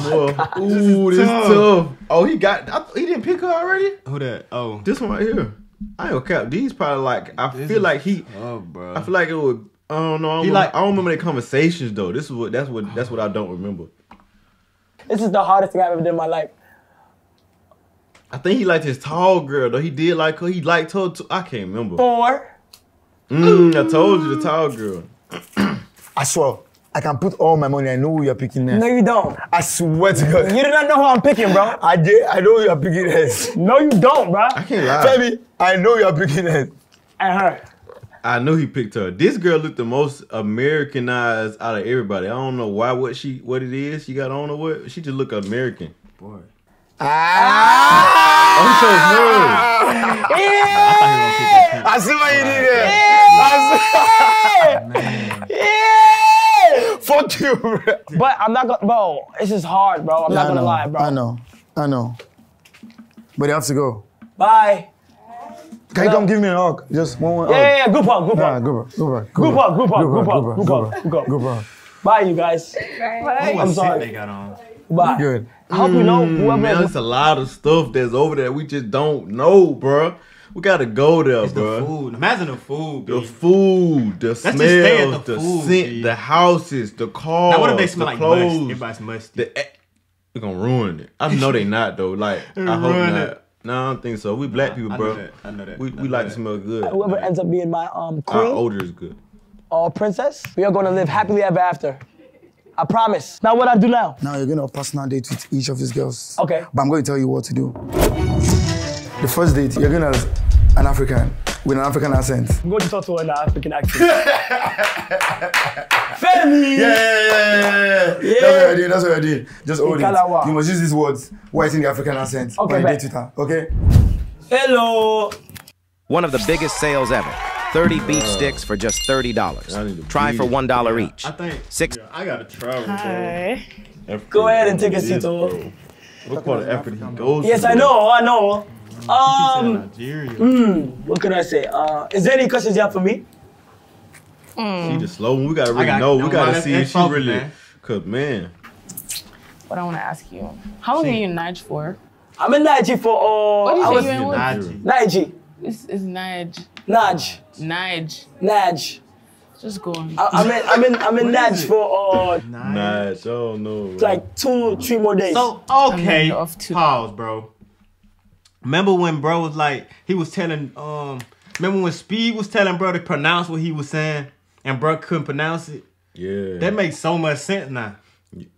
my God. Ooh, this is tough. Oh, he got, I, he didn't pick her already? Who that? Oh. This one right here. I don't cap. These probably like, I this feel is, like he, oh, bro. I feel like it would, I don't know. I don't, he remember, like, I don't remember their conversations though. This is what, that's what, that's what I don't remember. This is the hardest thing I've ever done in my life. I think he liked his tall girl though. He did like her. He liked her too. I can't remember. Four. Mm, I told you the tall girl. I swear, I can put all my money. I know who you're picking next. No, you don't. I swear to God. You do not know who I'm picking, bro. I did. I know who you're picking next. No, you don't, bro. I can't lie. Femi, I know you're picking next. And her. I know he picked her. This girl looked the most Americanized out of everybody. I don't know why. What she? What it is? She got on or what? She just looked American. Boy. Ah! I'm so smooth. Yeah! I see what you did there. Yeah! Yeah. Yeah. Fuck you, bro. But I'm not gonna, bro, this is hard, bro. I'm yeah, not gonna lie, bro. I know, I know. But you have to go. Bye. Can Hello. you come give me an hug? Just one more hug. Yeah, yeah, yeah, group hug, group hug. Group hug, group hug, group hug, group hug, group hug, group hug. Bye, you guys. Bye. Bye. I'm sorry. They got on. Bye. Good. I hope mm, you know whoever. Man, there's a lot of stuff that's over there we just don't know, bro. We gotta go there, it's bro. The food. Imagine the food, baby. The food, the Let's smells, the, the food, scent, baby. The houses, the cars. Now what if they smell the like clothes? Must? Everybody's musty. The, they're gonna ruin it. I know they not though. Like I hope not. It. No, I don't think so. We black nah, people, bro. I know that. I know that. We, we know like that. to smell good. Whoever ends up being my um queen, our odor is good. Or princess, we are gonna live happily ever after. I promise. Now what I do now? Now you're gonna personal date with each of these girls. Okay. But I'm gonna tell you what to do. The first date, you're gonna. An African with an African accent. I'm going to talk to her in an African accent. Femi! Yeah, yeah, yeah, yeah, yeah. That's what I did, that's what I did. Just hold it. You must use these words while it's in the African accent. Okay, date with her, okay? Hello! One of the biggest sales ever. thirty beef sticks for just thirty dollars. Try for one dollar yeah, each. I think, Six. Yeah, I gotta travel, Hi. bro. Africa, Go ahead and take a seat, bro. Look what Africa goes Yes, I know, I know. Um, mm, what can I say? Uh, is there any questions you have for me? Mm. She just slow one. We gotta really got, know. We gotta see if she really, man. cause man. What I wanna ask you? How long are you in Niger for? I'm in Niger for. Uh, what do you I say was, you in Niger. This is Niger. Niger. Niger. Niger. Just go on. I, I'm in, I'm in, I'm in Niger for. Uh, Niger. Oh no. Bro. Like two, three more days. So okay. Off two. Pause, bro. Remember when bro was like, he was telling, um, remember when Speed was telling bro to pronounce what he was saying and bro couldn't pronounce it? Yeah. That makes so much sense now.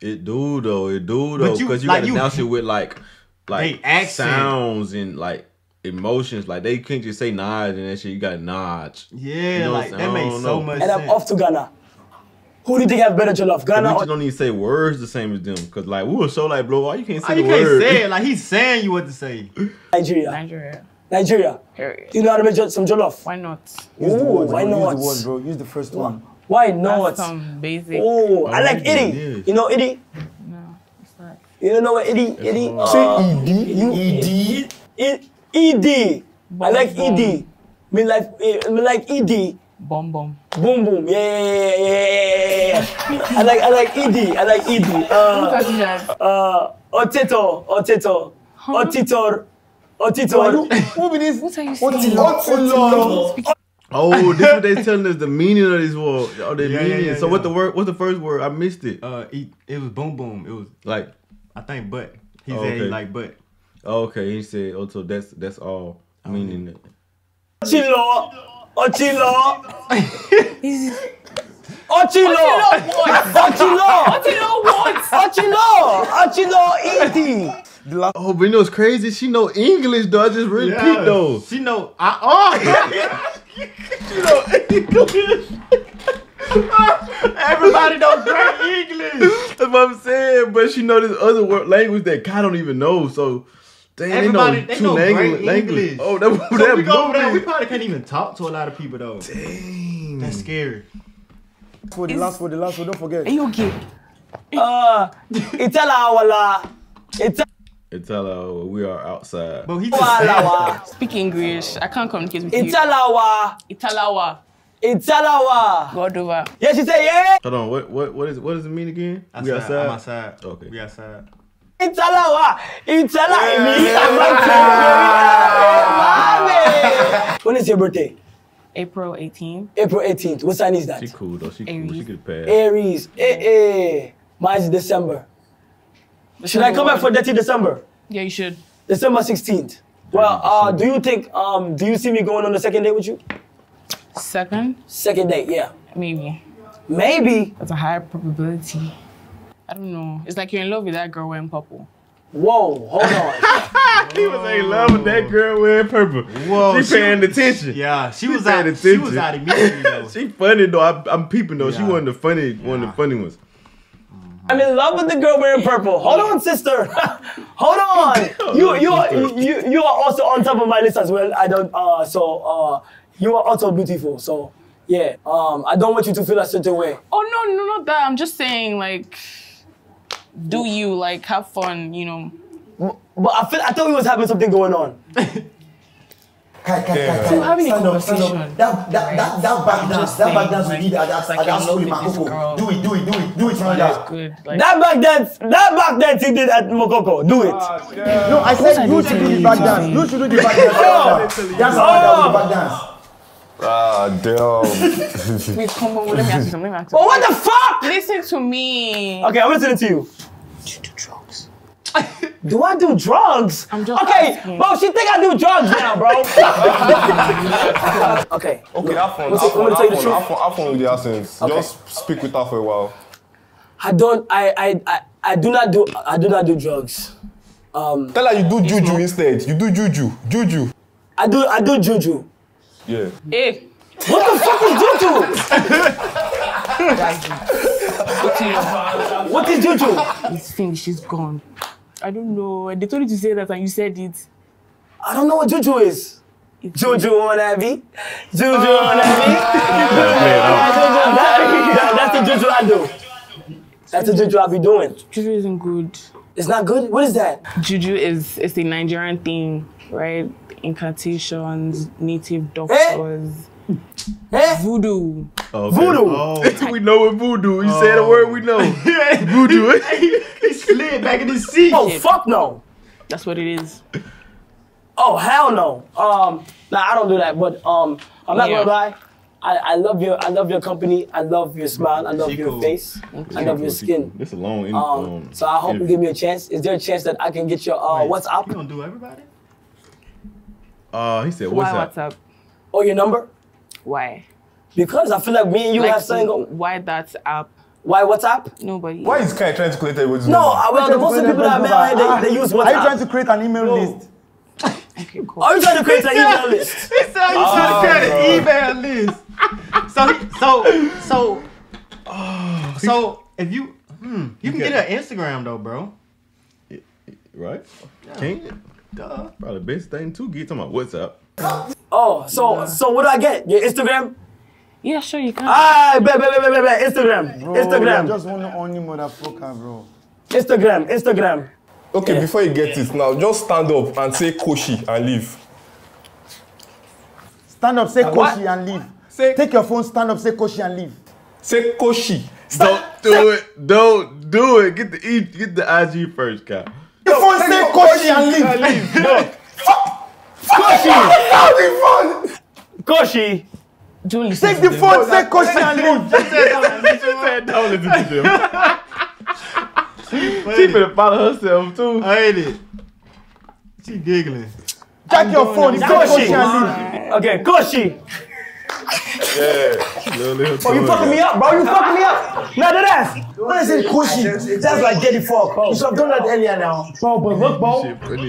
It do though, it do though. Because you, you like gotta you, announce it with like, like sounds and like emotions. Like they couldn't just say nod and that shit, you gotta nod. Yeah, you know like that makes so much sense. And I'm off to Ghana. Who do you think have better jollof, Ghana? We just don't need to say words the same as them, cause like we were so like blow out. You can't say oh, you the can't word. Say it. Like he's saying you what to say. Nigeria. Nigeria. Nigeria. Period. You know how to make some jollof? Why not? Use Ooh, the word, why not? Use the word, bro. Use the first Ooh. one. Why not? Some basic. Oh, I like Idi. You know Idi? No, it's not. You don't know what Idi? Idi. Say Idi. Idi. I like Idi. Me like me like Idi. Boom boom. Boom boom. Yeah yeah yeah yeah. I like I like Idi. I like Idi. Uh uh. Oteto. Oteto. Otitor. Otitor. What is this? What are you saying? Oh, this is what they telling us the meaning of this word. Oh, the yeah, meaning. Yeah, yeah, so yeah. what the word? What's the first word? I missed it. Uh, it, it was boom boom. It was like I think but he oh, said okay. he like but. Oh, okay, he said. Oh, so that's that's all oh, meaning. It. Ochilo, ochilo, ochilo, what? Ochilo, ochilo, what? Ochilo, ochilo, eating. Oh, but you know it's crazy. She know English though. I just repeat yeah. though. She know. I oh. You know English. Everybody don't speak English. That's what I'm saying. But she know this other word, language that Kai don't even know. So, dang, everybody they know, they know great English. Language. Oh, that so that we, go over there, we probably can't even talk to a lot of people though. Dang, that's scary. For the it's, last, for the last, one, don't forget. Are you okay? Uh, Itala wala. Itala. Itala, we are outside. But he just speak English. I can't communicate with you. Italawa. Italawa. Italawa. God over. Yeah, she said yeah. Hold on. What what what is what does it mean again? Outside, we outside. I'm outside. Okay. We outside. Italawa. Italawa. When is your birthday? April eighteenth. April eighteenth. What sign is that? She cool though. She cool. She could pass. Aries. Eh eh. Mine's December. Should I come back for Dirty December? Yeah, you should. December sixteenth. Well, uh, do you think, um, do you see me going on the second date with you? Second? Second date, yeah. Maybe. Maybe? That's a higher probability. I don't know. It's like you're in love with that girl wearing purple. Whoa, hold on. He was in love with that girl wearing purple. Whoa. She paying attention. Yeah, she, she was paying out, attention. She was out immediately though. She funny though, I, I'm peeping though. Yeah. She one of the funny, yeah. one of the funny ones. I'm in love with the girl wearing purple. Hold on, sister. Hold on. You you are you you are also on top of my list as well. I don't uh so uh you are also beautiful. So yeah. Um I don't want you to feel a certain way. Oh no, no, not that. I'm just saying like do you like have fun, you know. But I feel I thought we was having something going on. Kai, Kai, Kai, Kai. Having a conversation. Up, that, that, that, that back dance, that back dance we did at that school in Mokoko. Do it, do it, do it, do it from that. That back dance, that back dance he did at Mokoko. Do it. No, I said you should do the back dance. You should do the back dance. That's how that was the back dance. Ah, damn. Wait, come on, let me ask you something. But what the fuck? Listen to me. Okay, I'm listening to you. Do you do drugs? Do I do drugs? I'm just okay, asking. Bro, she think I do drugs now, bro. Okay. Okay, I'll phone. I'll phone with the accents. Okay. Just speak with her for a while. I don't, I, I, I, I do not do, I do not do drugs. Um, Tell her you do juju instead. You do juju, juju. I do, I do juju. Yeah. Hey. What the fuck is juju? What is juju? It's finished, she's gone. I don't know. They told you to say that and you said it. I don't know what juju is. It's juju on Abby. Juju on Abby. That's the juju I do. That's the juju I be doing. Juju isn't good. It's not good? What is that? Juju is it's a Nigerian thing, right? Incantations, native doctors. Eh? Eh? Voodoo. Okay. Voodoo. Oh. We know what voodoo. You oh. say the word we know. Voodoo. he, he slid back in his seat. Oh fuck no. That's what it is. Oh hell no. Um, nah, I don't do that. But um, I'm not yeah. gonna lie. I, I love your I love your company. I love your smile. I love she your cool. face. Okay. I love she your skin. It's a long interview. Um, so I hope you give me a chance. Is there a chance that I can get your uh, right. WhatsApp? You don't do everybody. Uh, he said what's up? WhatsApp? Oh, your number. Why? Because I feel like me and you like, have something. Why that app? Why WhatsApp? Nobody. Why is Kai trying to create a WhatsApp? No, I well, the most people that I met, they, they use WhatsApp. Are you trying to create an email no. list? Okay, cool. Are you trying to create an email list? He said he's trying to create an email list. So, so, so. Oh. So if you hmm, you, you can get an Instagram though, bro. It, it, right? Yeah. Can't you? Duh. Probably the best thing to get to my WhatsApp. Oh, so yeah. so what do I get? Your Instagram? Yeah, sure you can. Ah, be, be, be, be, be. Instagram, bro, Instagram. I just want to own you, motherfucker, bro. Instagram, Instagram. Okay, yeah. Before you get this now, just stand up and say Koshi and leave. Stand up, say and Koshi what? And leave. Say, take your phone, stand up, say Koshi and leave. Say Koshi. Stop. Don't do say. It. Don't do it. Get the get the I G first, guy. Your phone say Koshi, Koshi and leave. And leave. No. Koshi. Koshi. Julie, take the phone, say Koshi and leave. She said don't listen to them. She better follow herself too. I hate it. She giggling. Check your phone. Koshi. Koshi. Okay, Koshi. Yeah. Little, little oh, you fucking me up, bro. You fucking me up. Now that ass. When I said Koshi, that's like get the fuck. You should have done that earlier now. Bro, but look, bro.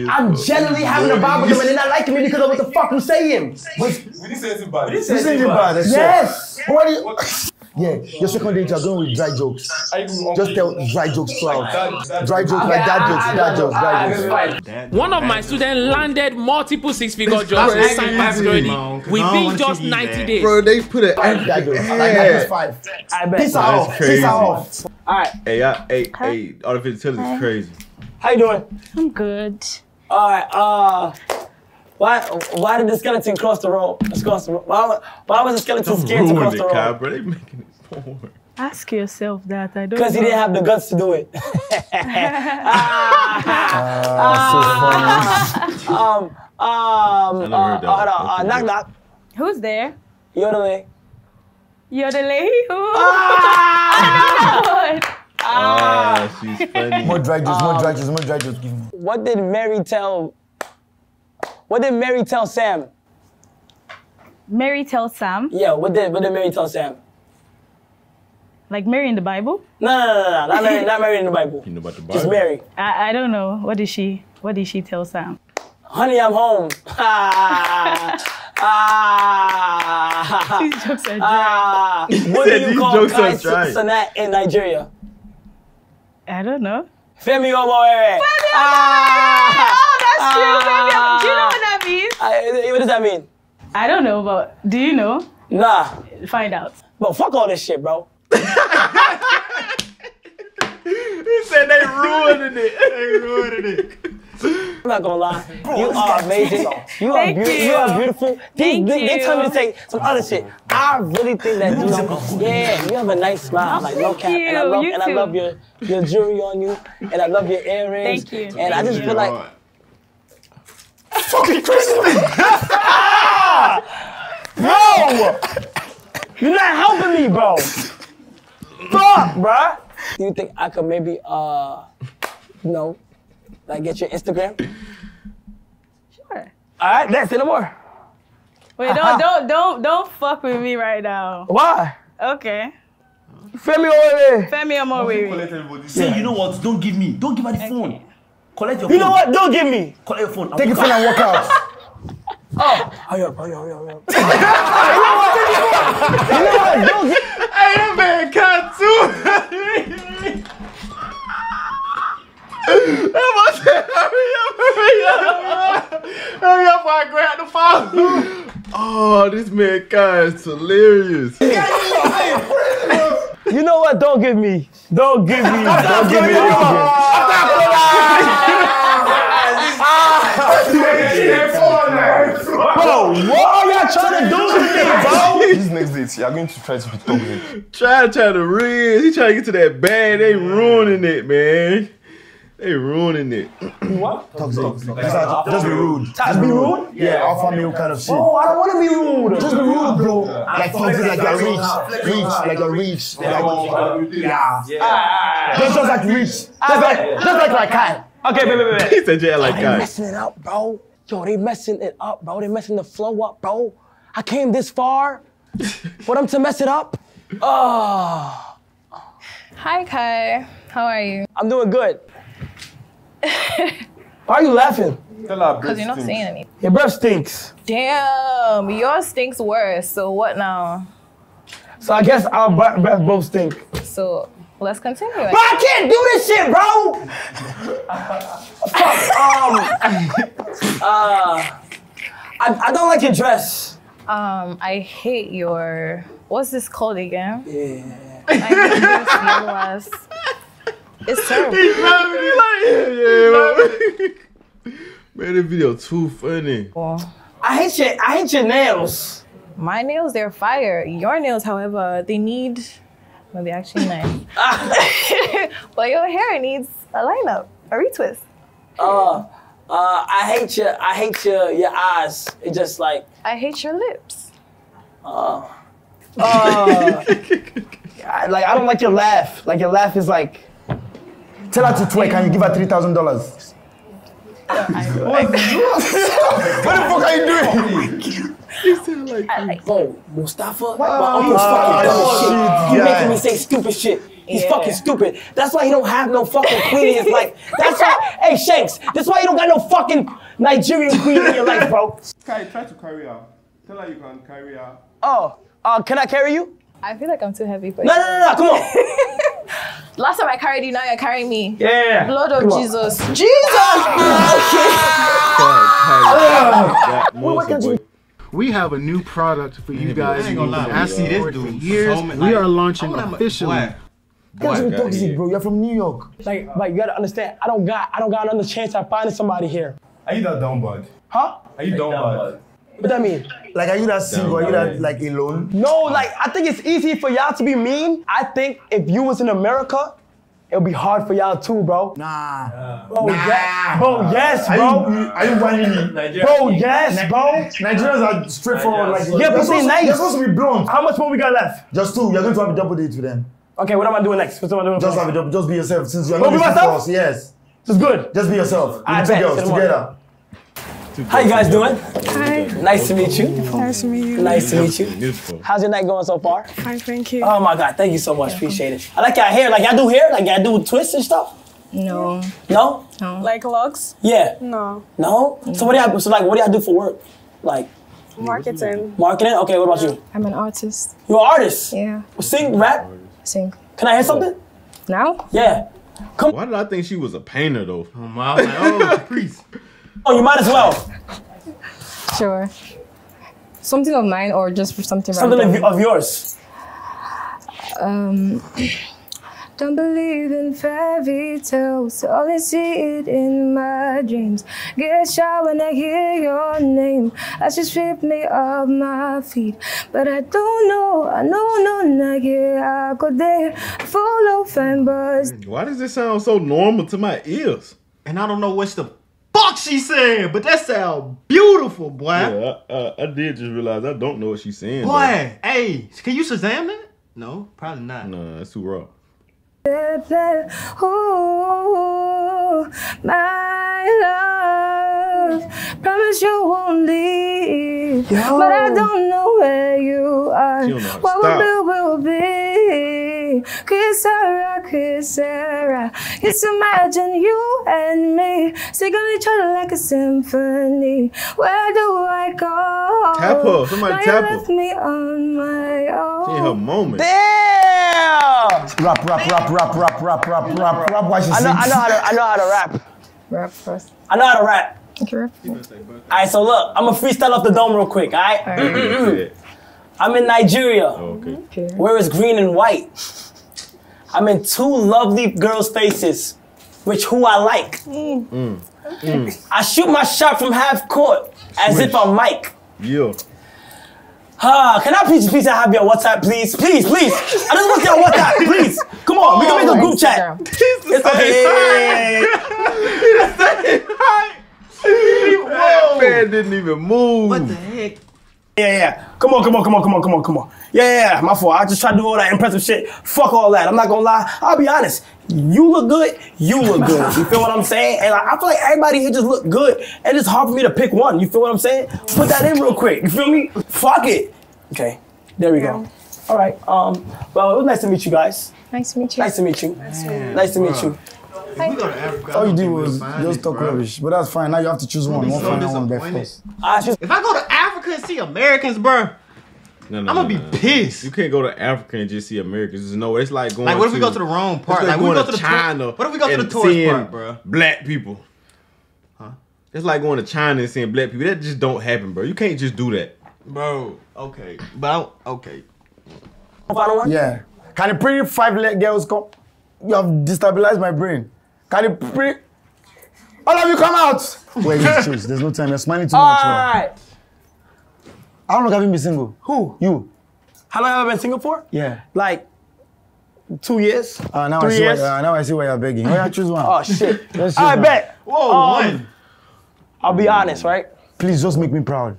I'm generally having a vibe with him and they're not liking me because of what the fuck you say him. We didn't say anything bad. We didn't say anything bad. Yes. What do you... Yeah, your second date, you're going with dry jokes. Just tell dry jokes throughout. Dry jokes like dad jokes, dad jokes, dad jokes. Dad jokes. One of my students landed multiple six-figure jobs within just ninety days. Bro, they put it at dad jokes. Like that five. I bet. Peace out. Peace out. All right. Hey, hey, hey, artificial intelligence is crazy. How you doing? I'm good. All right. Uh. Why? Why did the skeleton cross the road? Cross the road. Why, why was the skeleton scared to cross the road? Kai, bro, they making it poor. Ask yourself that. I don't. Because he didn't have the guts to do it. ah, ah, so funny. Um, um, uh, uh, uh, uh, knock knock. Who's there? Yodelay. Yodelay who? Ah! Ah, she's funny. More dry juice, more dry juice, more dry juice. What did Mary tell? What did Mary tell Sam? Mary tell Sam? Yeah, what did, what did Mary tell Sam? Like Mary in the Bible? No, no, no, no, not Mary, not Mary in the Bible. You know about the Bible? Just Mary. I, I don't know. What did she, what did she tell Sam? Honey, I'm home. Ah, ah, these jokes are dry. Ah, what do you call Kai Cenat in Nigeria? I don't know. Femi Omoere. Femi Omoere! Ah, that's true, Femi Omoere. Do you know what that means? I, what does that mean? I don't know, but do you know? Nah. Find out. But fuck all this shit, bro. He said they ruined it. They ruined it. I'm not gonna lie. You are amazing. You are beautiful. You. you are beautiful. Thank they, you. They tell me to say some other shit. I really think that you know, yeah, you have a nice smile. Oh, like no cap. And I love you and too. I love your, your jewelry on you. And I love your earrings. Thank you. And thank I just you feel like fucking Christmas! Bro! You're not helping me, bro! Fuck, bruh! Do you think I could maybe uh you know? Like, get your Instagram? Sure. All right, let's say no more. Wait, don't, uh-huh. don't, don't, don't fuck with me right now. Why? Okay. Femi Omoere. Femi Omoere. Say, you know what? Don't give me. Don't give her the okay. phone. Collect your phone. You know what? Don't give me. Collect your phone. I'll take your phone and walk out. Oh, hurry up, hurry up, hurry up. You know what? You know what? Don't give me. Hey, that man can't too. I said, hurry up, hurry up, hurry up, I grabbed the phone. Oh, this man Kai is hilarious. You know what? Don't give me. Don't give me. Don't give me. Bro, what are y'all trying to do with me, bro? These next dates, y'all going to try to be toxic. Try, try to read. He trying to get to that bag. They ruining it, man. They ruining it. What? Toxic. Toxic. Just, like, just be rude. Just be rude? Yeah, alpha male kind of shit. Oh, I don't want to be rude. Just be rude, bro. Like toxic, like a reach. Reach, like a reach. Yeah. Just like reach. Just like, just like like Kai. Okay, wait, wait, wait. He said yeah, like Kai. They messing it up, bro. Yo, they messing it up, bro. They messing the flow up, bro. I came this far for them to mess it up. Oh. Hi, Kai. How are you? I'm doing good. Why are you laughing? Because you're not saying anything. Your breath stinks. Damn, yours stinks worse. So what now? So I guess our breath both stink. So Let's continue. Bro, I can't do this shit, bro! Fuck, um... uh... I, I don't like your dress. Um, I hate your... What's this called again? Yeah. I hate this. It's terrible. He's laughing. He's like, yeah, yeah, yeah. Man, this video too funny. Well, I hate your, I hate your nails. My nails, they're fire. Your nails, however, they need... Well, they're actually nice. But your hair needs a lineup, a retwist. Oh. Uh, Uh, I hate your, I hate your, your eyes. It just like... I hate your lips. Uh, uh, I, like, I don't like your laugh. Like, your laugh is like... Tell her to twerk and you give her three thousand dollars. What the fuck are you doing? You sound like... I like oh, Mustafa? Wow. My uncle's fucking oh, shit. You're making me say stupid shit. He's yeah. fucking stupid. That's why he don't have no fucking queen in his life. That's why, hey Shanks, that's why you don't got no fucking Nigerian queen in your life, bro. Kai, try to carry her. Tell her you can carry her. Oh, uh, can I carry you? I feel like I'm too heavy for you. No, no, no, no, come on. Last time I carried you, now you're carrying me. Yeah. Blood of come Jesus. On. Jesus! Oh, okay. We have a new product for you guys. I see this dude. Years, we are launching officially. That's really toxic, bro. You're from New York. Like, like you gotta understand. I don't got, I don't got another chance at finding somebody here. Are you that down bad? Huh? Are you like down, down bad? bad? What that mean? Like, are you that single? Are you that like alone? No, like I think it's easy for y'all to be mean. I think if you was in America, it'll be hard for y'all too, bro. Nah. Yeah. Bro, nah. Yeah. Bro, nah. Yes, bro. Are you whining me? Bro, yes, bro. Nigerians are straightforward. Like, yeah, but they're nice. They're supposed to be blonde. How much more we got left? Just two. You're going to have a double date with them. Okay, what am I doing next? What am I doing just have it, just be yourself. Since you're not be myself. Us, yes, it's good. Just be yourself. Right, two girls together. How you guys doing? Hi. Nice to meet you. Nice to meet you. Nice to meet you. Beautiful. How's your night going so far? Fine, thank you. Oh my God, thank you so much. Yeah. Appreciate it. I like your hair. Like y'all do hair? Like y'all do twists and stuff? No. No. No. Like locks? Yeah. No. No. Mm-hmm. So what do y'all? So like, what do y'all do for work? Like. Marketing. Marketing. Okay. What about you? I'm an artist. You're an artist. Yeah. Sing, rap. Sing. Can I hear something? Now? Yeah. Come. Why did I think she was a painter though? I was like, oh, please. Oh, you might as well. Sure. Something of mine or just for something. Something random. Of yours. Um. Don't believe in fairy tales, only see it in my dreams. Get shy when I hear your name, as you strip me off my feet. But I don't know, I don't know, yeah, I go there, follow fanboys. Why does this sound so normal to my ears? And I don't know what's the fuck she's saying, but that sounds beautiful, boy. Yeah, I, I, I did just realize I don't know what she's saying. Boy, though. Hey, can you Shazam that? No, probably not. Nah, that's too raw. Ooh, my love, promise you won't leave. Yo. But I don't know where you are. What will will be? Kisara, Kisara. Just imagine you and me singing each other like a symphony. Where do I go? Tap her. Somebody tap her. Left me on my own. She in her moment. Damn! Rap, rap, rap, rap, rap, rap, rap, rap, rap. Why she sings? I know, I know how to, I know how to rap. Rap first. I know how to rap. Okay, rap. Alright, so look, I'm gonna freestyle off the dome real quick, alright? All right. I'm in Nigeria. Oh, okay. Okay. Where is green and white? I'm in two lovely girls' faces, which who I like. Mm. Mm. Mm. I shoot my shot from half court, as Switch. If I'm Mike. Yeah. Ah, can I please, please have your WhatsApp, please? Please, please. I just want your WhatsApp, please. Come on, oh, we can make a group Instagram. Chat. It's okay. That man didn't even move. What the heck? Yeah, yeah. Come on, come on, come on, come on, come on, come on. Yeah, yeah, my fault. I just tried to do all that impressive shit. Fuck all that. I'm not gonna lie. I'll be honest. You look good. You look good. You feel what I'm saying? And like, I feel like everybody here just look good. And it's hard for me to pick one. You feel what I'm saying? Put that in real quick. You feel me? Fuck it. Okay. There we go. All right. Um. Well, it was nice to meet you guys. Nice to meet you. Nice to meet you. Nice to meet you. Nice to meet you. All you did was just talk rubbish, but that's fine. Now you have to choose one. One final one, back first. If I go to Africa and see Americans, bro, No, no, I'm gonna no, no, be no. pissed. You can't go to Africa and just see Americans. There's no way. It's like going. Like what if we to, go to the wrong part? Like, like going we go to, to China. What if we go to the tourist part, bro? Black people. Huh? It's like going to China and seeing black people. That just don't happen, bro. You can't just do that, bro. Okay, but I, okay. Yeah. Can the pretty five-leg girls come? You have destabilized my brain. Can the pretty? All of you come out. Wait, there's no time. You're smiling too much. All right. Bro. I don't know if I've been single. Who? You. How long have I been single for? Yeah. Like, two years? Uh, now Three I see years? Why, uh, now I see why you're begging. Why I choose one? Oh, shit. Let's choose I one. bet. Whoa, um, I'll be honest, right? Please just make me proud.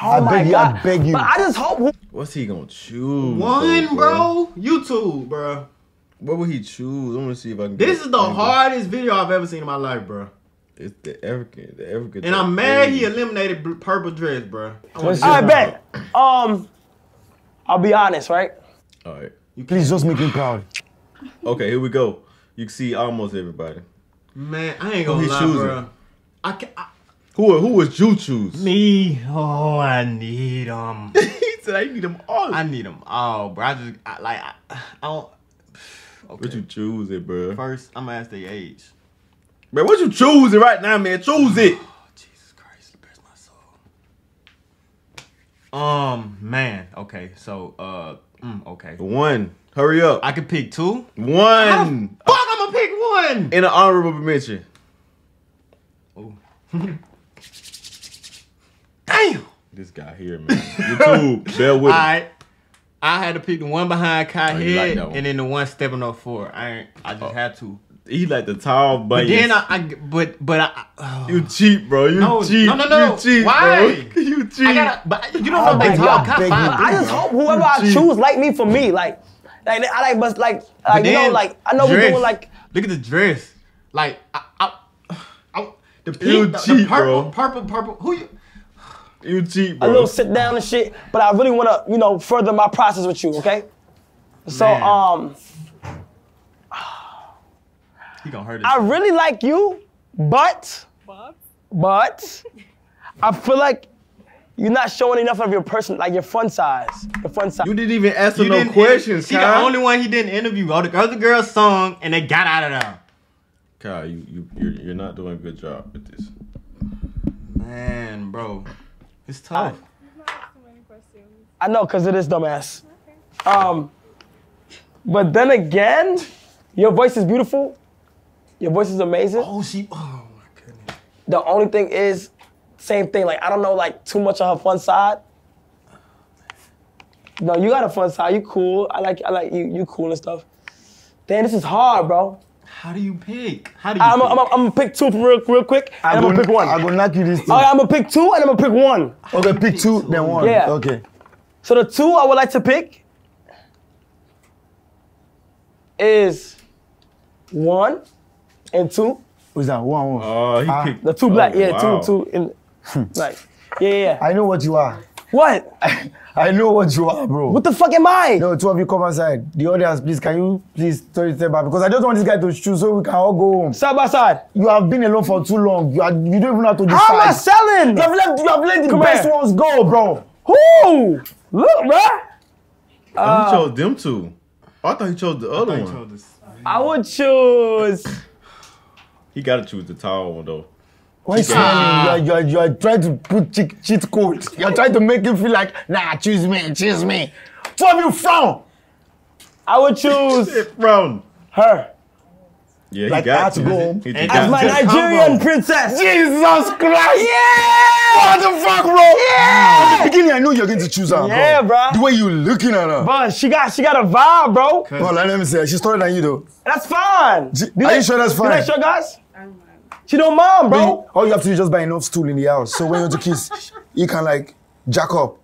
Oh I my beg God. you, I beg you. But I just hope... What's he gonna choose? One, bro? You two, bro. What would he choose? I'm gonna see if I can... This is the hardest video I've ever seen in my life, bro. It's the African, the African. And I'm mad he eliminated purple dress, bro. I bet. Um, I'll be honest, right? All right. You please just make me proud. Okay, here we go. You can see almost everybody. Man, I ain't gonna lie, bro. I can. I... Who who would you choose? Me. Oh, I need them. He said I need them all. I need them all, bro. I just I, like I, I don't. Okay. What you choose it, bro? First, I'm gonna ask their age. Man, what you choosing right now, man? Choose it. Oh, Jesus Christ, bless my soul. Um, man. Okay, so uh, mm, okay. One. Hurry up. I could pick two. One. Fuck, I'm gonna pick one. In an honorable mention. Oh. Damn. This guy here, man. You too. Bear with me. All right. I had to pick the one behind Kai oh, head like and then the one stepping up forward. I ain't, I just oh. had to. He like the tall, but then I, I but but I oh. you cheap, bro. You no, cheap. No, no, no. You cheap, Why? Bro. You cheap. I gotta, but you don't know oh they talk. God, I just hope whoever I choose like me for me, like like I like, but like like you know, like I know dress. we doing like. Look at the dress, like I, I, I the pink, the, cheap, the purple, bro. purple, purple. Who you? You cheap, bro. A little sit down and shit, but I really wanna, you know, further my process with you, okay? So Man. um. He gonna hurt it. I really like you, but, but, but I feel like you're not showing enough of your person, like your fun size, your fun size. You didn't even ask her no questions, Kai. She the only one he didn't interview. All the other girls sung and they got out of there. Kai, you you you're, you're not doing a good job with this. Man, bro, it's tough. I, I know, cause it is dumbass. Okay. Um, but then again, your voice is beautiful. Your voice is amazing. Oh, she, oh my goodness. The only thing is, same thing, like I don't know like too much on her fun side. Oh, no, you got a fun side, you cool. I like I like you, you cool and stuff. Damn, this is hard, bro. How do you pick? How do you I'm pick? A, I'm gonna pick two real, real quick, and I I'm gonna pick one. I'm gonna knock you this time. All right, I'm gonna pick two and I'm gonna pick one. Okay, pick, pick two, two, then one, yeah. okay. So the two I would like to pick is one, and two. Who's that? One, one. Oh, he uh, picked. The two black. Oh, yeah, wow. two, two. In, like, yeah, yeah. I know what you are. What? I know what you are, bro. What the fuck am I? No, two of you come outside. The audience, please, can you please turn it back? Because I just want this guy to choose so we can all go home. Side by side. You have been alone for too long. You, are, you don't even have to decide. How am I selling? You have let, you have let the come best here. ones go, bro. Who? Look, bro. Oh, uh, he chose them two. I thought he chose the other I one. Chose this. I would choose... He gotta choose the tall one though. Why ah. you, are, you, are, you are trying to put cheat, cheat codes? You're trying to make him feel like, nah, choose me, choose me. Two of you frown. I would choose frown. her. Yeah, he like, got I have to go home. As my Nigerian princess. Jesus Christ! Yeah! What the fuck, bro? Yeah! At the beginning, I know you're going to choose her, yeah, bro. Yeah, bro. The way you looking at her. But she got, she got a vibe, bro. Well, let me say, she's taller than you, though. That's fine. She, are you sure that's fine? You not sure, guys? I'm not. She don't mind, bro. All you have to do is just buy enough stool in the house. So when you want to kiss, you can, like, jack up.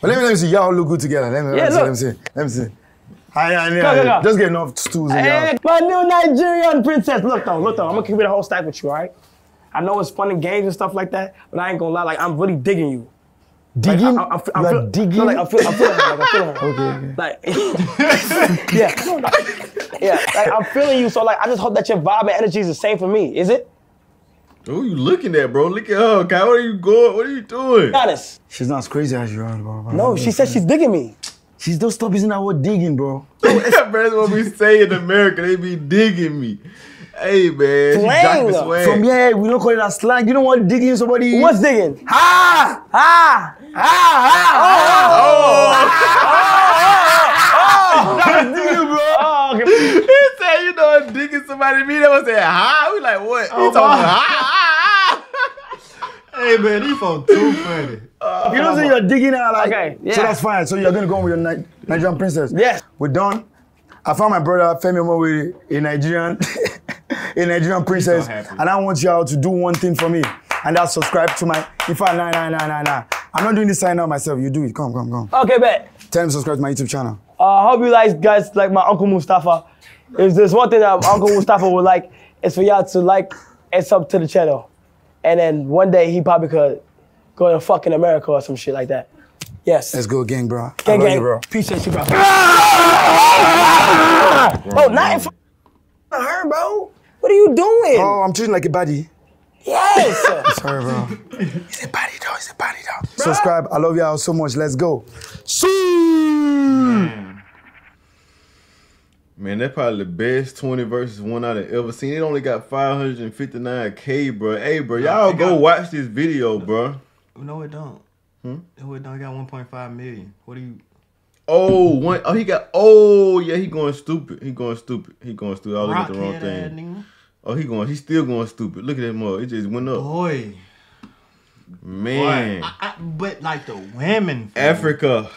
But let me, let me see. Y'all look good together. Let me, yeah, let me see. Let me see. Let me see. I, I, I, go, go, go. Just get enough stools in hey, y'all. My new Nigerian princess. Look though, look though. I'm gonna keep it a whole stack with you, all right? I know it's fun and games and stuff like that, but I ain't gonna lie, like I'm really digging you. Digging? Like, I, I, I, I feel, like digging? No, like I feel, I feel like I feel like, okay, okay. Like, yeah. Yeah, like I'm feeling you, so like I just hope that your vibe and energy is the same for me, is it? Who are you looking at, bro? Look at her, Kai. Where are you going? What are you doing? Honest. She's not as crazy as you are, bro. bro. No, she said she's digging me. She's those stop using that word digging, bro. Yeah, bro, that's what we say in America. They be digging me. Hey, man. Slang. From yeah, we don't call it that slang. You know what digging somebody? What's digging? Ha! Ha! Ha! Ha! Oh! Oh! Oh! That was digging, bro. Oh, okay. He said, you know what digging somebody mean? That was saying ha. We like, what? Oh, he talking ha, ha, ha. Hey, man, he found too funny. Uh, you don't say you're digging out like, okay, yeah. So that's fine. So you're gonna go with your Nigerian princess. Yes. We're done. I found my brother Femi Omoere, a Nigerian, a Nigerian princess, and I want y'all to do one thing for me, and that's subscribe to my. In fact, nah, nah, nah, nah, nah. I'm not doing this sign out myself. You do it. Come, come, come. Okay, bet. Tell him to subscribe to my YouTube channel. I uh, hope you like guys like my Uncle Mustafa. If there's one thing that Uncle Mustafa would like, it's for y'all to like and sub to the channel, and then one day he probably could. Go to fucking America or some shit like that. Yes. Let's go gang, bro. Gang, gang. You, bro. Appreciate you, bro. Ah! Oh, not in front of her, bro. What are you doing? Oh, I'm treating like a buddy. Yes. Sorry, bro. It's a buddy, though. It's a buddy, though. Bro. Subscribe. I love y'all so much. Let's go. See. Man. Man, that's probably the best twenty versus one I have ever seen. It only got five hundred fifty-nine K, bro. Hey, bro, y'all go watch this video, bro. No, it don't. Hmm? No, it don't. Got one point five million. What do you? Oh, one. Oh, he got. Oh, yeah. He going stupid. He going stupid. He going stupid. I look at the wrong thing. Oh, he going. He still going stupid. Look at that mug. It just went up. Boy, man. Boy, I, I, but like the women. Africa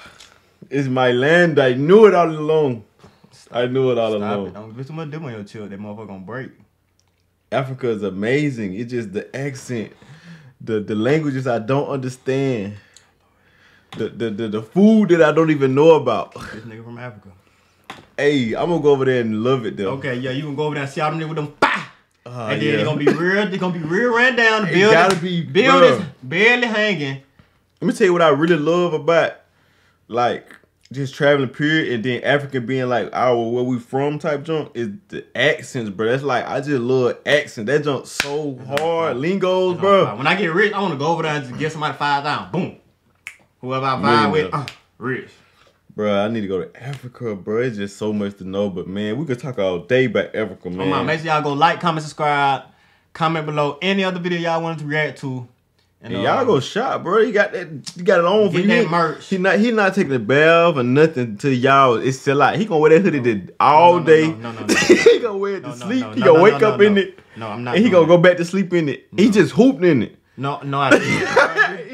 is my land. I knew it all along. Stop, I knew it all stop along. It. Don't put too much dip on your chill. That motherfucker gonna break. Africa is amazing. It's just the accent. The, the languages I don't understand. The, the the the food that I don't even know about. This nigga from Africa. Hey, I'm gonna go over there and love it though. Okay, yeah, you gonna go over there and see how them niggas with them bah! Uh, and then yeah. They're gonna be real, they're gonna be real ran down. The building, gotta be, buildings barely hanging. Let me tell you what I really love about like just traveling period and then African being like our oh, where we from type junk is the accents, bro. That's like I just love accent. That junk so hard. Lingos, bro. When I get rich, I wanna go over there and just get somebody five down. Boom. Whoever I vibe with, uh, rich. Bro, I need to go to Africa, bro. It's just so much to know, but man, we could talk all day about Africa, man. Come on, make sure y'all go like, comment, subscribe, comment below any other video y'all wanted to react to. And y'all uh, go shop, bro. He got that. He got it on for you. That merch. He not. He not taking a bath or nothing to y'all. It's still like he gonna wear that hoodie no, all no, no, day. No, no, no, no, no. He gonna wear it to no, sleep. No, no, he gonna no, wake no, up no, in no. it. No, I'm not. And he gonna that. go back to sleep in it. No. He just hooped in it. No, no, I didn't.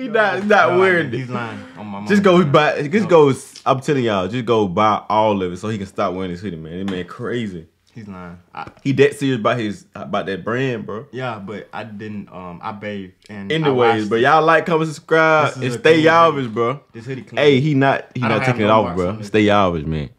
he not not no, wearing I mean, it. He's lying. Oh, my just go lying. buy. Just no. go. I'm telling y'all, just go buy all of it so he can stop wearing this hoodie, man. It man crazy. He's lying. I, he that serious about his about that brand, bro. Yeah, but I didn't. Um, I bathed and. Anyways, bro, y'all like, comment, subscribe, and stay Yalvish, bro. This hoodie clean. Hey, he not he not taking it off, bro. Stay Yalvish, man.